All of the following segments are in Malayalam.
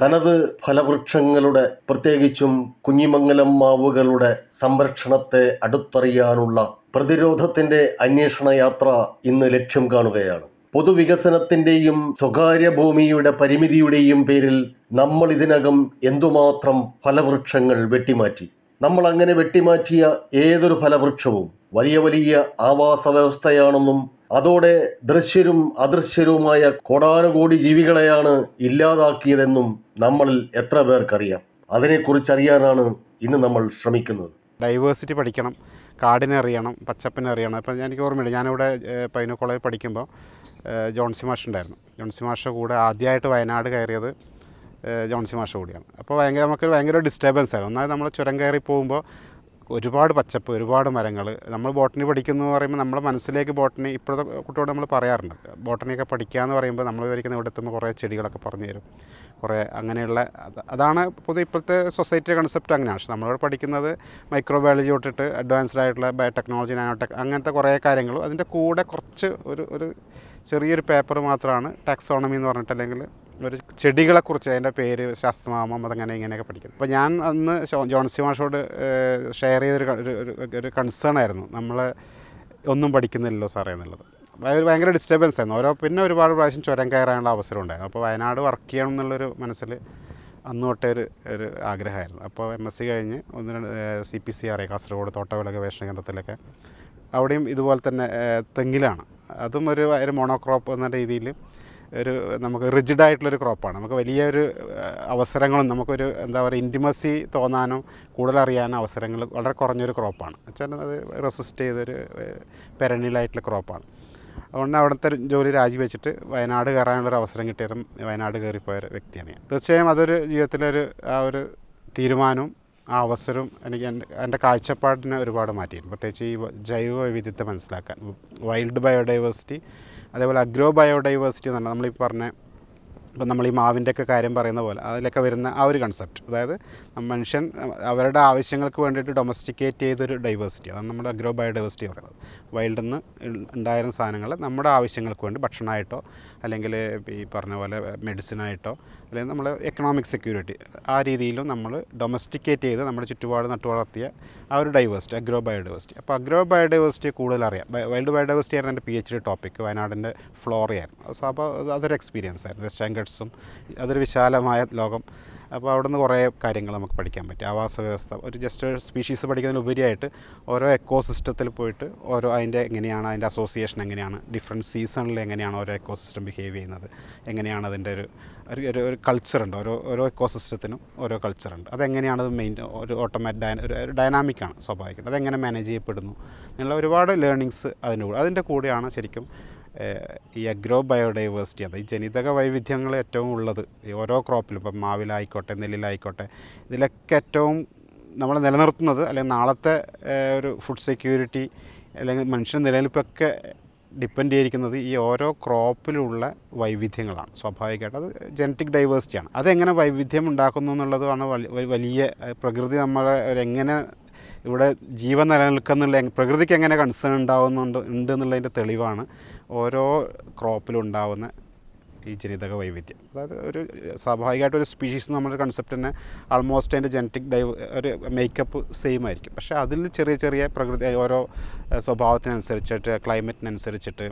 തനത് ഫലവൃക്ഷങ്ങളുടെ പ്രത്യേകിച്ചും കുഞ്ഞിമംഗലം മാവുകളുടെ സംരക്ഷണത്തെ അടുത്തറിയാനുള്ള പ്രതിരോധത്തിൻ്റെ അന്വേഷണ യാത്ര ഇന്ന് ലക്ഷ്യം കാണുകയാണ്. പൊതുവികസനത്തിൻ്റെയും സ്വകാര്യ ഭൂമിയുടെ പരിമിതിയുടെയും പേരിൽ നമ്മൾ ഇതിനകം എന്തുമാത്രം ഫലവൃക്ഷങ്ങൾ വെട്ടിമാറ്റി. നമ്മൾ അങ്ങനെ വെട്ടിമാറ്റിയ ഏതൊരു ഫലവൃക്ഷവും വലിയ വലിയ ആവാസ വ്യവസ്ഥയാണെന്നും അതോടെ ദൃശ്യരും അദൃശ്യരുമായ കോടാനുകോടി ജീവികളെയാണ് ഇല്ലാതാക്കിയതെന്നും നമ്മളിൽ എത്ര പേർക്കറിയാം? അതിനെക്കുറിച്ചറിയാനാണ് ഇന്ന് നമ്മൾ ശ്രമിക്കുന്നത്. ഡൈവേഴ്സിറ്റി പഠിക്കണം, കാടിനെ അറിയണം, പച്ചപ്പിനെ അറിയണം. ഇപ്പം എനിക്ക് ഓർമ്മയുണ്ട്, ഞാനിവിടെ പൈനക്കോളേജിൽ പഠിക്കുമ്പോൾ ജോൺസി മാഷുണ്ടായിരുന്നു. ജോൺസി മാഷ കൂടെ ആദ്യമായിട്ട് വയനാട് കയറിയത് ജോൺസി മാഷ കൂടിയാണ്. അപ്പോൾ നമുക്കൊരു ഭയങ്കര ഡിസ്റ്റർബൻസ് ആയിരുന്നു. എന്നാൽ നമ്മൾ ചുരം കയറി പോകുമ്പോൾ ഒരുപാട് പച്ചപ്പ്, ഒരുപാട് മരങ്ങൾ. നമ്മൾ ബോട്ടണി പഠിക്കുന്നു എന്ന് പറയുമ്പോൾ നമ്മുടെ മനസ്സിലേക്ക് ബോട്ടണി, ഇപ്പോഴത്തെ കുട്ടിയോട് നമ്മൾ പറയാറുണ്ട് ബോട്ടണിയൊക്കെ പഠിക്കുക എന്ന് പറയുമ്പോൾ നമ്മൾ വിവരിക്കുന്ന ഇവിടെ എത്തുമ്പോൾ കുറേ ചെടികളൊക്കെ പറഞ്ഞു തരും, കുറേ അങ്ങനെയുള്ള. അതാണ് പൊതുവെ ഇപ്പോഴത്തെ സൊസൈറ്റിയുടെ കൺസെപ്റ്റ് അങ്ങനെയാണ്. പക്ഷേ നമ്മളിവിടെ പഠിക്കുന്നത് മൈക്രോബയോളജി തൊട്ടിട്ട് അഡ്വാൻസ്ഡ് ആയിട്ടുള്ള ബയോടെക്നോളജി, നാനോടെക്, അങ്ങനത്തെ കുറേ കാര്യങ്ങളും. അതിൻ്റെ കൂടെ കുറച്ച് ഒരു ചെറിയൊരു പേപ്പർ മാത്രമാണ് ടാക്സോണമി എന്ന് പറഞ്ഞിട്ട്, അല്ലെങ്കിൽ ഒരു ചെടികളെക്കുറിച്ച് അതിൻ്റെ പേര്, ശാസ്ത്രനാമം, അതങ്ങനെ ഇങ്ങനെയൊക്കെ പഠിക്കുന്നത്. അപ്പോൾ ഞാൻ അന്ന് ജോൺസി മാഷോട് ഷെയർ ചെയ്തൊരു കൺസേൺ ആയിരുന്നു, നമ്മൾ ഒന്നും പഠിക്കുന്നില്ലല്ലോ സാറേ എന്നുള്ളത്. അതൊരു ഭയങ്കര ഡിസ്റ്റർബൻസ് ആയിരുന്നു. പിന്നെ ഒരുപാട് പ്രാവശ്യം ചുരം കയറാനുള്ള അവസരം ഉണ്ടായിരുന്നു. അപ്പോൾ വയനാട് വർക്ക് ചെയ്യണം എന്നുള്ളൊരു മനസ്സിൽ അന്ന് തൊട്ടേ ഒരു ആഗ്രഹമായിരുന്നു. അപ്പോൾ MSc കഴിഞ്ഞ് ഒന്ന് രണ്ട് CPCRA, കാസർഗോഡ് തോട്ടവിള ഗവേഷണ കേന്ദ്രത്തിലൊക്കെ, അവിടെയും ഇതുപോലെ തന്നെ തെങ്ങിലാണ്. അതും ഒരു മോണോക്രോപ്പ് എന്ന രീതിയിൽ നമുക്ക് റിജിഡായിട്ടുള്ളൊരു ക്രോപ്പാണ്. നമുക്ക് വലിയൊരു അവസരങ്ങളും നമുക്കൊരു എന്താ പറയുക ഇൻറ്റിമസി തോന്നാനോ കൂടുതലറിയാനോ അവസരങ്ങൾ വളരെ കുറഞ്ഞൊരു ക്രോപ്പാണ്. വെച്ചാൽ അത് റെസിസ്റ്റ് ചെയ്തൊരു പെരണിലായിട്ടുള്ള ക്രോപ്പാണ്. അതുകൊണ്ട് അവിടുത്തെ ജോലി രാജിവെച്ചിട്ട് വയനാട് കയറാനുള്ളൊരു അവസരം കിട്ടിയാലും വയനാട് കയറിപ്പോയ വ്യക്തിയാണ് ഞാൻ. തീർച്ചയായും അതൊരു ജീവിതത്തിലൊരു ഒരു തീരുമാനവും ആ അവസരവും എനിക്ക് എൻ്റെ കാഴ്ചപ്പാടിനെ ഒരുപാട് മാറ്റിയിരുന്നു. പ്രത്യേകിച്ച് ഈ ജൈവ വൈവിധ്യത്തെ മനസ്സിലാക്കാൻ, വൈൽഡ് ബയോഡൈവേഴ്സിറ്റി, അതേപോലെ അഗ്രോ ബയോഡൈവേഴ്സിറ്റി എന്ന് പറഞ്ഞാൽ നമ്മളീ പറഞ്ഞ, ഇപ്പം നമ്മൾ ഈ മാവിൻ്റെയൊക്കെ കാര്യം പറയുന്ന പോലെ അതിലൊക്കെ വരുന്ന ആ ഒരു കൺസെപ്റ്റ്, അതായത് മനുഷ്യൻ അവരുടെ ആവശ്യങ്ങൾക്ക് വേണ്ടിയിട്ട് ഡൊമസ്റ്റിക്കേറ്റ് ചെയ്തൊരു ഡൈവേഴ്സിറ്റി, അതാണ് നമ്മുടെ അഗ്രോ ബയോഡൈവേഴ്സിറ്റി പറയുന്നത്. വൈൽഡിൽ നിന്ന് ഉണ്ടായിരുന്ന സാധനങ്ങൾ നമ്മുടെ ആവശ്യങ്ങൾക്ക് വേണ്ടി ഭക്ഷണമായിട്ടോ അല്ലെങ്കിൽ ഈ പറഞ്ഞ പോലെ മെഡിസിനായിട്ടോ അല്ലെങ്കിൽ നമ്മൾ എക്കണോമിക് സെക്യൂരിറ്റി, ആ രീതിയിലും നമ്മൾ ഡൊമസ്റ്റിക്കേറ്റ് ചെയ്ത് നമ്മുടെ ചുറ്റുപാട് നട്ടു വളർത്തിയ ആ ഒരു ഡൈവേഴ്സിറ്റി, അഗ്രോ ബയോഡൈവേഴ്സിറ്റി. അപ്പോൾ അഗ്രോ ബയോഡൈവേഴ്സിറ്റി കൂടുതൽ അറിയാം. വൈൽഡ് ബയോഡൈവേഴ്സിറ്റി ആയിരുന്നു എൻ്റെ PhD ടോപ്പിക്ക്, വയനാടിൻ്റെ ഫ്ലോറയായിരുന്നു. സോ അപ്പോൾ അതൊരു എക്സ്പീരിയൻസ് ആയിരുന്നു. വെസ്റ്റേൺ ഗട്ട്സും അതൊരു വിശാലമായ ലോകം. അപ്പോൾ അവിടെ നിന്ന് കുറേ കാര്യങ്ങൾ നമുക്ക് പഠിക്കാൻ പറ്റും. ആവാസ വ്യവസ്ഥ, ഒരു ജസ്റ്റ് സ്പീഷീസ് പഠിക്കുന്നതിലുപരിയായിട്ട് ഓരോ എക്കോസിസ്റ്റത്തിൽ പോയിട്ട് ഓരോ അതിൻ്റെ എങ്ങനെയാണ്, അതിൻ്റെ അസോസിയേഷൻ എങ്ങനെയാണ്, ഡിഫറെൻറ്റ് സീസണിൽ എങ്ങനെയാണ് ഓരോ എക്കോസിസ്റ്റം ബിഹേവ് ചെയ്യുന്നത്, എങ്ങനെയാണ് അതിൻ്റെ ഒരു കൾച്ചറുണ്ട്. ഓരോ എക്കോസിസ്റ്റത്തിനും ഓരോ കൾച്ചറുണ്ട്. അതെങ്ങനെയാണ് അത് മെയിൻ ഒരു ഓട്ടോമാറ്റിക് ഒരു ഡൈനാമിക്കാണ് സ്വാഭാവികമായിട്ട്. അതെങ്ങനെ മാനേജ് ചെയ്യപ്പെടുന്നു എന്നുള്ള ഒരുപാട് ലേണിങ്സ് അതിൻ്റെ കൂടെയാണ് ശരിക്കും ഈ അഗ്രോ ബയോഡൈവേഴ്സിറ്റി, അത് ഈ ജനിതക വൈവിധ്യങ്ങൾ ഏറ്റവും ഉള്ളത് ഓരോ ക്രോപ്പിലും, ഇപ്പം മാവിലായിക്കോട്ടെ നെല്ലിലായിക്കോട്ടെ, ഇതിലൊക്കെ ഏറ്റവും നമ്മൾ നിലനിർത്തുന്നത് അല്ലെങ്കിൽ നാളത്തെ ഒരു ഫുഡ് സെക്യൂരിറ്റി അല്ലെങ്കിൽ മനുഷ്യൻ്റെ നിലനിൽപ്പൊക്കെ ഡിപ്പെൻഡ് ചെയ്തിരിക്കുന്നത് ഈ ഓരോ ക്രോപ്പിലുള്ള വൈവിധ്യങ്ങളാണ് സ്വാഭാവികമായിട്ട്. അത് ജനറ്റിക് ഡൈവേഴ്സിറ്റിയാണ്. അതെങ്ങനെ വൈവിധ്യം ഉണ്ടാക്കുന്നു എന്നുള്ളതാണ് വലിയ പ്രകൃതി നമ്മളെ എങ്ങനെ ഇവിടെ ജീവൻ നിലനിൽക്കുന്നുള്ള, പ്രകൃതിക്ക് എങ്ങനെ കൺസേൺ ഉണ്ട് എന്നുള്ളതിൻ്റെ തെളിവാണ് ഓരോ ക്രോപ്പിലുണ്ടാവുന്ന ഈ ജനിതക വൈവിധ്യം. അതായത് ഒരു സ്വാഭാവികമായിട്ടൊരു സ്പീഷീസ് നമ്മുടെ കൺസെപ്റ്റ് തന്നെ ആൾമോസ്റ്റ് അതിൻ്റെ ജനറ്റിക് ഒരു മേക്കപ്പ് സെയിം ആയിരിക്കും. പക്ഷേ അതിൽ ചെറിയ ചെറിയ പ്രകൃതി ഓരോ സ്വഭാവത്തിനനുസരിച്ചിട്ട്, ക്ലൈമറ്റിനനുസരിച്ചിട്ട്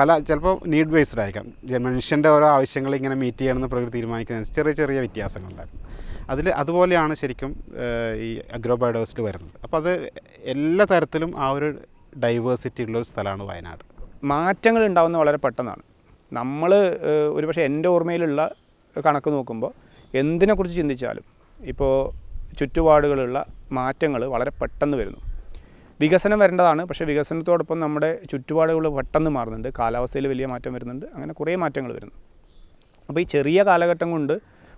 പല, ചിലപ്പോൾ നീഡ് ബേസ്ഡ് ആയിരിക്കാം. മനുഷ്യൻ്റെ ഓരോ ആവശ്യങ്ങൾ ഇങ്ങനെ മീറ്റ് ചെയ്യണമെന്ന് പ്രകൃതി തീരുമാനിക്കുന്നതിന് ചെറിയ ചെറിയ വ്യത്യാസങ്ങളുണ്ടായിരുന്നു. അതുപോലെയാണ് ശരിക്കും ഈ അഗ്രോ ബയോഡൈവേഴ്സിറ്റി വരുന്നത്. അപ്പോൾ അത് എല്ലാ തരത്തിലും ആ ഒരു ഡൈവേഴ്സിറ്റി ഉള്ളൊരു സ്ഥലമാണ് വയനാട്. മാറ്റങ്ങൾ ഉണ്ടാകുന്നത് വളരെ പെട്ടെന്നാണ്. നമ്മൾ ഒരുപക്ഷെ എൻ്റെ ഓർമ്മയിലുള്ള കണക്ക് നോക്കുമ്പോൾ എന്തിനെക്കുറിച്ച് ചിന്തിച്ചാലും ഇപ്പോൾ ചുറ്റുപാടുകളുള്ള മാറ്റങ്ങൾ വളരെ പെട്ടെന്ന് വരുന്നു. വികസനം വരേണ്ടതാണ്, പക്ഷേ വികസനത്തോടൊപ്പം നമ്മുടെ ചുറ്റുപാടുകൾ പെട്ടെന്ന് മാറുന്നുണ്ട്. കാലാവസ്ഥയിൽ വലിയ മാറ്റം വരുന്നുണ്ട്. അങ്ങനെ കുറേ മാറ്റങ്ങൾ വരുന്നു. അപ്പോൾ ഈ ചെറിയ കാലഘട്ടം കൊണ്ട്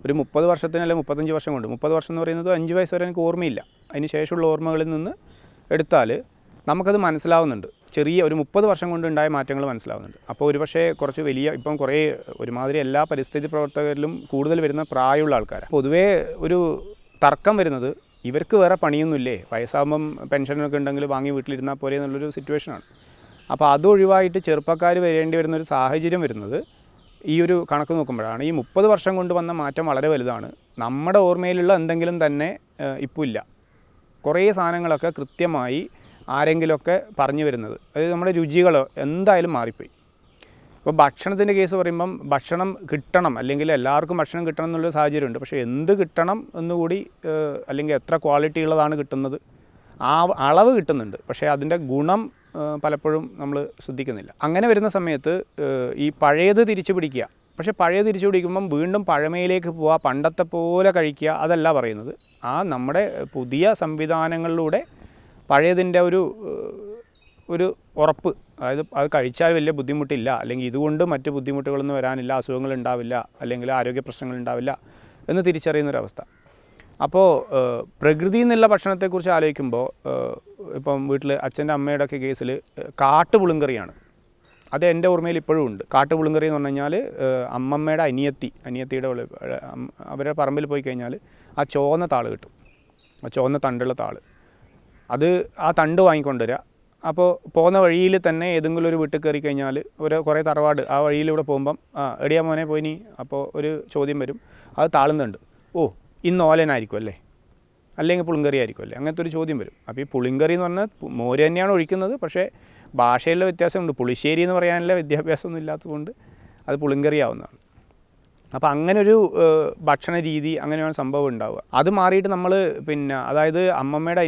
ഒരു 30 വർഷത്തിന് അല്ലെങ്കിൽ 35 വർഷം കൊണ്ട്, 30 വർഷം എന്ന് പറയുന്നത് 5 വയസ്സ് വരെ എനിക്ക് ഓർമ്മയില്ല, അതിന് ശേഷമുള്ള ഓർമ്മകളിൽ നിന്ന് എടുത്താൽ നമുക്കത് മനസ്സിലാവുന്നുണ്ട്. ചെറിയ ഒരു 30 വർഷം കൊണ്ടുണ്ടായ മാറ്റങ്ങൾ മനസ്സിലാവുന്നുണ്ട്. അപ്പോൾ ഒരുപക്ഷെ കുറച്ച് വലിയ, ഇപ്പം കുറേ ഒരുമാതിരി എല്ലാ പരിസ്ഥിതി പ്രവർത്തകരിലും കൂടുതൽ വരുന്ന പ്രായമുള്ള ആൾക്കാരാണ്. പൊതുവേ ഒരു തർക്കം വരുന്നത് ഇവർക്ക് വേറെ പണിയൊന്നുമില്ലേ, വയസ്സാകുമ്പം പെൻഷനൊക്കെ ഉണ്ടെങ്കിൽ വാങ്ങി വീട്ടിലിരുന്നാൽ പോരെ എന്നുള്ളൊരു സിറ്റുവേഷനാണ്. അപ്പോൾ അതൊഴിവായിട്ട് ചെറുപ്പക്കാർ വരേണ്ടി വരുന്നൊരു സാഹചര്യം വരുന്നത് ഈ ഒരു കണക്ക് നോക്കുമ്പോഴാണ് ഈ 30 വർഷം കൊണ്ട് വന്ന മാറ്റം വളരെ വലുതാണ്. നമ്മുടെ ഓർമ്മയിലുള്ള എന്തെങ്കിലും തന്നെ ഇപ്പോൾ ഇല്ല. കുറേ സാധനങ്ങളൊക്കെ കൃത്യമായി ആരെങ്കിലുമൊക്കെ പറഞ്ഞു വരുന്നത്. അതായത് നമ്മുടെ രുചികൾ എന്തായാലും മാറിപ്പോയി. അപ്പോൾ ഭക്ഷണത്തിൻ്റെ കേസ് പറയുമ്പം ഭക്ഷണം കിട്ടണം അല്ലെങ്കിൽ എല്ലാവർക്കും ഭക്ഷണം കിട്ടണം എന്നുള്ള സാഹചര്യമുണ്ട്. പക്ഷേ എന്ത് കിട്ടണം എന്നുകൂടി അല്ലെങ്കിൽ എത്ര ക്വാളിറ്റി ഉള്ളതാണ് കിട്ടുന്നത്, ആ അളവ് കിട്ടുന്നുണ്ട്. പക്ഷേ അതിൻ്റെ ഗുണം പലപ്പോഴും നമ്മൾ ശ്രദ്ധിക്കുന്നില്ല. അങ്ങനെ വരുന്ന സമയത്ത് ഈ പഴയത് തിരിച്ചു പിടിക്കുക. പക്ഷേ പഴയത് തിരിച്ചു പിടിക്കുമ്പം വീണ്ടും പഴമയിലേക്ക് പോവുക, പണ്ടത്തെ പോലെ കഴിക്കുക, അതല്ല പറയുന്നത്. ആ നമ്മുടെ പുതിയ സംവിധാനങ്ങളിലൂടെ പഴയതിൻ്റെ ഒരു ഉറപ്പ്, അതായത് അത് കഴിച്ചാൽ വലിയ ബുദ്ധിമുട്ടില്ല, അല്ലെങ്കിൽ ഇതുകൊണ്ട് മറ്റ് ബുദ്ധിമുട്ടുകളൊന്നും വരാനില്ല, അസുഖങ്ങളുണ്ടാവില്ല, അല്ലെങ്കിൽ ആരോഗ്യ പ്രശ്നങ്ങളുണ്ടാവില്ല എന്ന് തിരിച്ചറിയുന്നൊരവസ്ഥ. അപ്പോൾ പ്രകൃതി എന്നുള്ള ഭക്ഷണത്തെക്കുറിച്ച് ആലോചിക്കുമ്പോൾ ഇപ്പം വീട്ടിൽ അച്ഛൻ്റെ അമ്മയുടെ ഒക്കെ കേസിൽ കാട്ടുപുളുങ്കറിയാണ്. അത് എൻ്റെ ഓർമ്മയിൽ ഇപ്പോഴും ഉണ്ട്. കാട്ടുപുളുങ്കറി എന്ന് പറഞ്ഞു കഴിഞ്ഞാൽ അമ്മമ്മയുടെ അനിയത്തിയുടെ അവരുടെ പറമ്പിൽ പോയി കഴിഞ്ഞാൽ ആ ചുവന്ന താള് കിട്ടും, ആ ചുവന്ന തണ്ടുള്ള താള്. അത് ആ തണ്ട് വാങ്ങിക്കൊണ്ടുവരിക. അപ്പോൾ പോകുന്ന വഴിയിൽ തന്നെ ഏതെങ്കിലും ഒരു വീട്ടിൽ കയറി കഴിഞ്ഞാൽ ഒരു കുറേ തറവാട് ആ വഴിയിലൂടെ പോകുമ്പം എടിയാ മോനെ പോയി നീ, അപ്പോൾ ഒരു ചോദ്യം വരും, അത് താളുന്നുണ്ട്. ഓ, ഇന്ന് ഓലനായിരിക്കും അല്ലേ, അല്ലെങ്കിൽ പുളിങ്കറി ആയിരിക്കും അല്ലേ, അങ്ങനത്തെ ഒരു ചോദ്യം വരും. അപ്പോൾ ഈ പുളിങ്കറി എന്ന് പറഞ്ഞാൽ മോര് തന്നെയാണ് ഒഴിക്കുന്നത്, പക്ഷേ ഭാഷയിലെ വ്യത്യാസമുണ്ട്. പുളിശ്ശേരി എന്ന് പറയാനുള്ള വിദ്യാഭ്യാസമൊന്നും ഇല്ലാത്തതുകൊണ്ട് അത് പുളിങ്കറി ആവുന്നതാണ്. അപ്പോൾ അങ്ങനൊരു ഭക്ഷണ രീതി, അങ്ങനെയാണ് സംഭവം ഉണ്ടാവുക. അത് മാറിയിട്ട് നമ്മൾ പിന്നെ അതായത് അമ്മമ്മയുടെ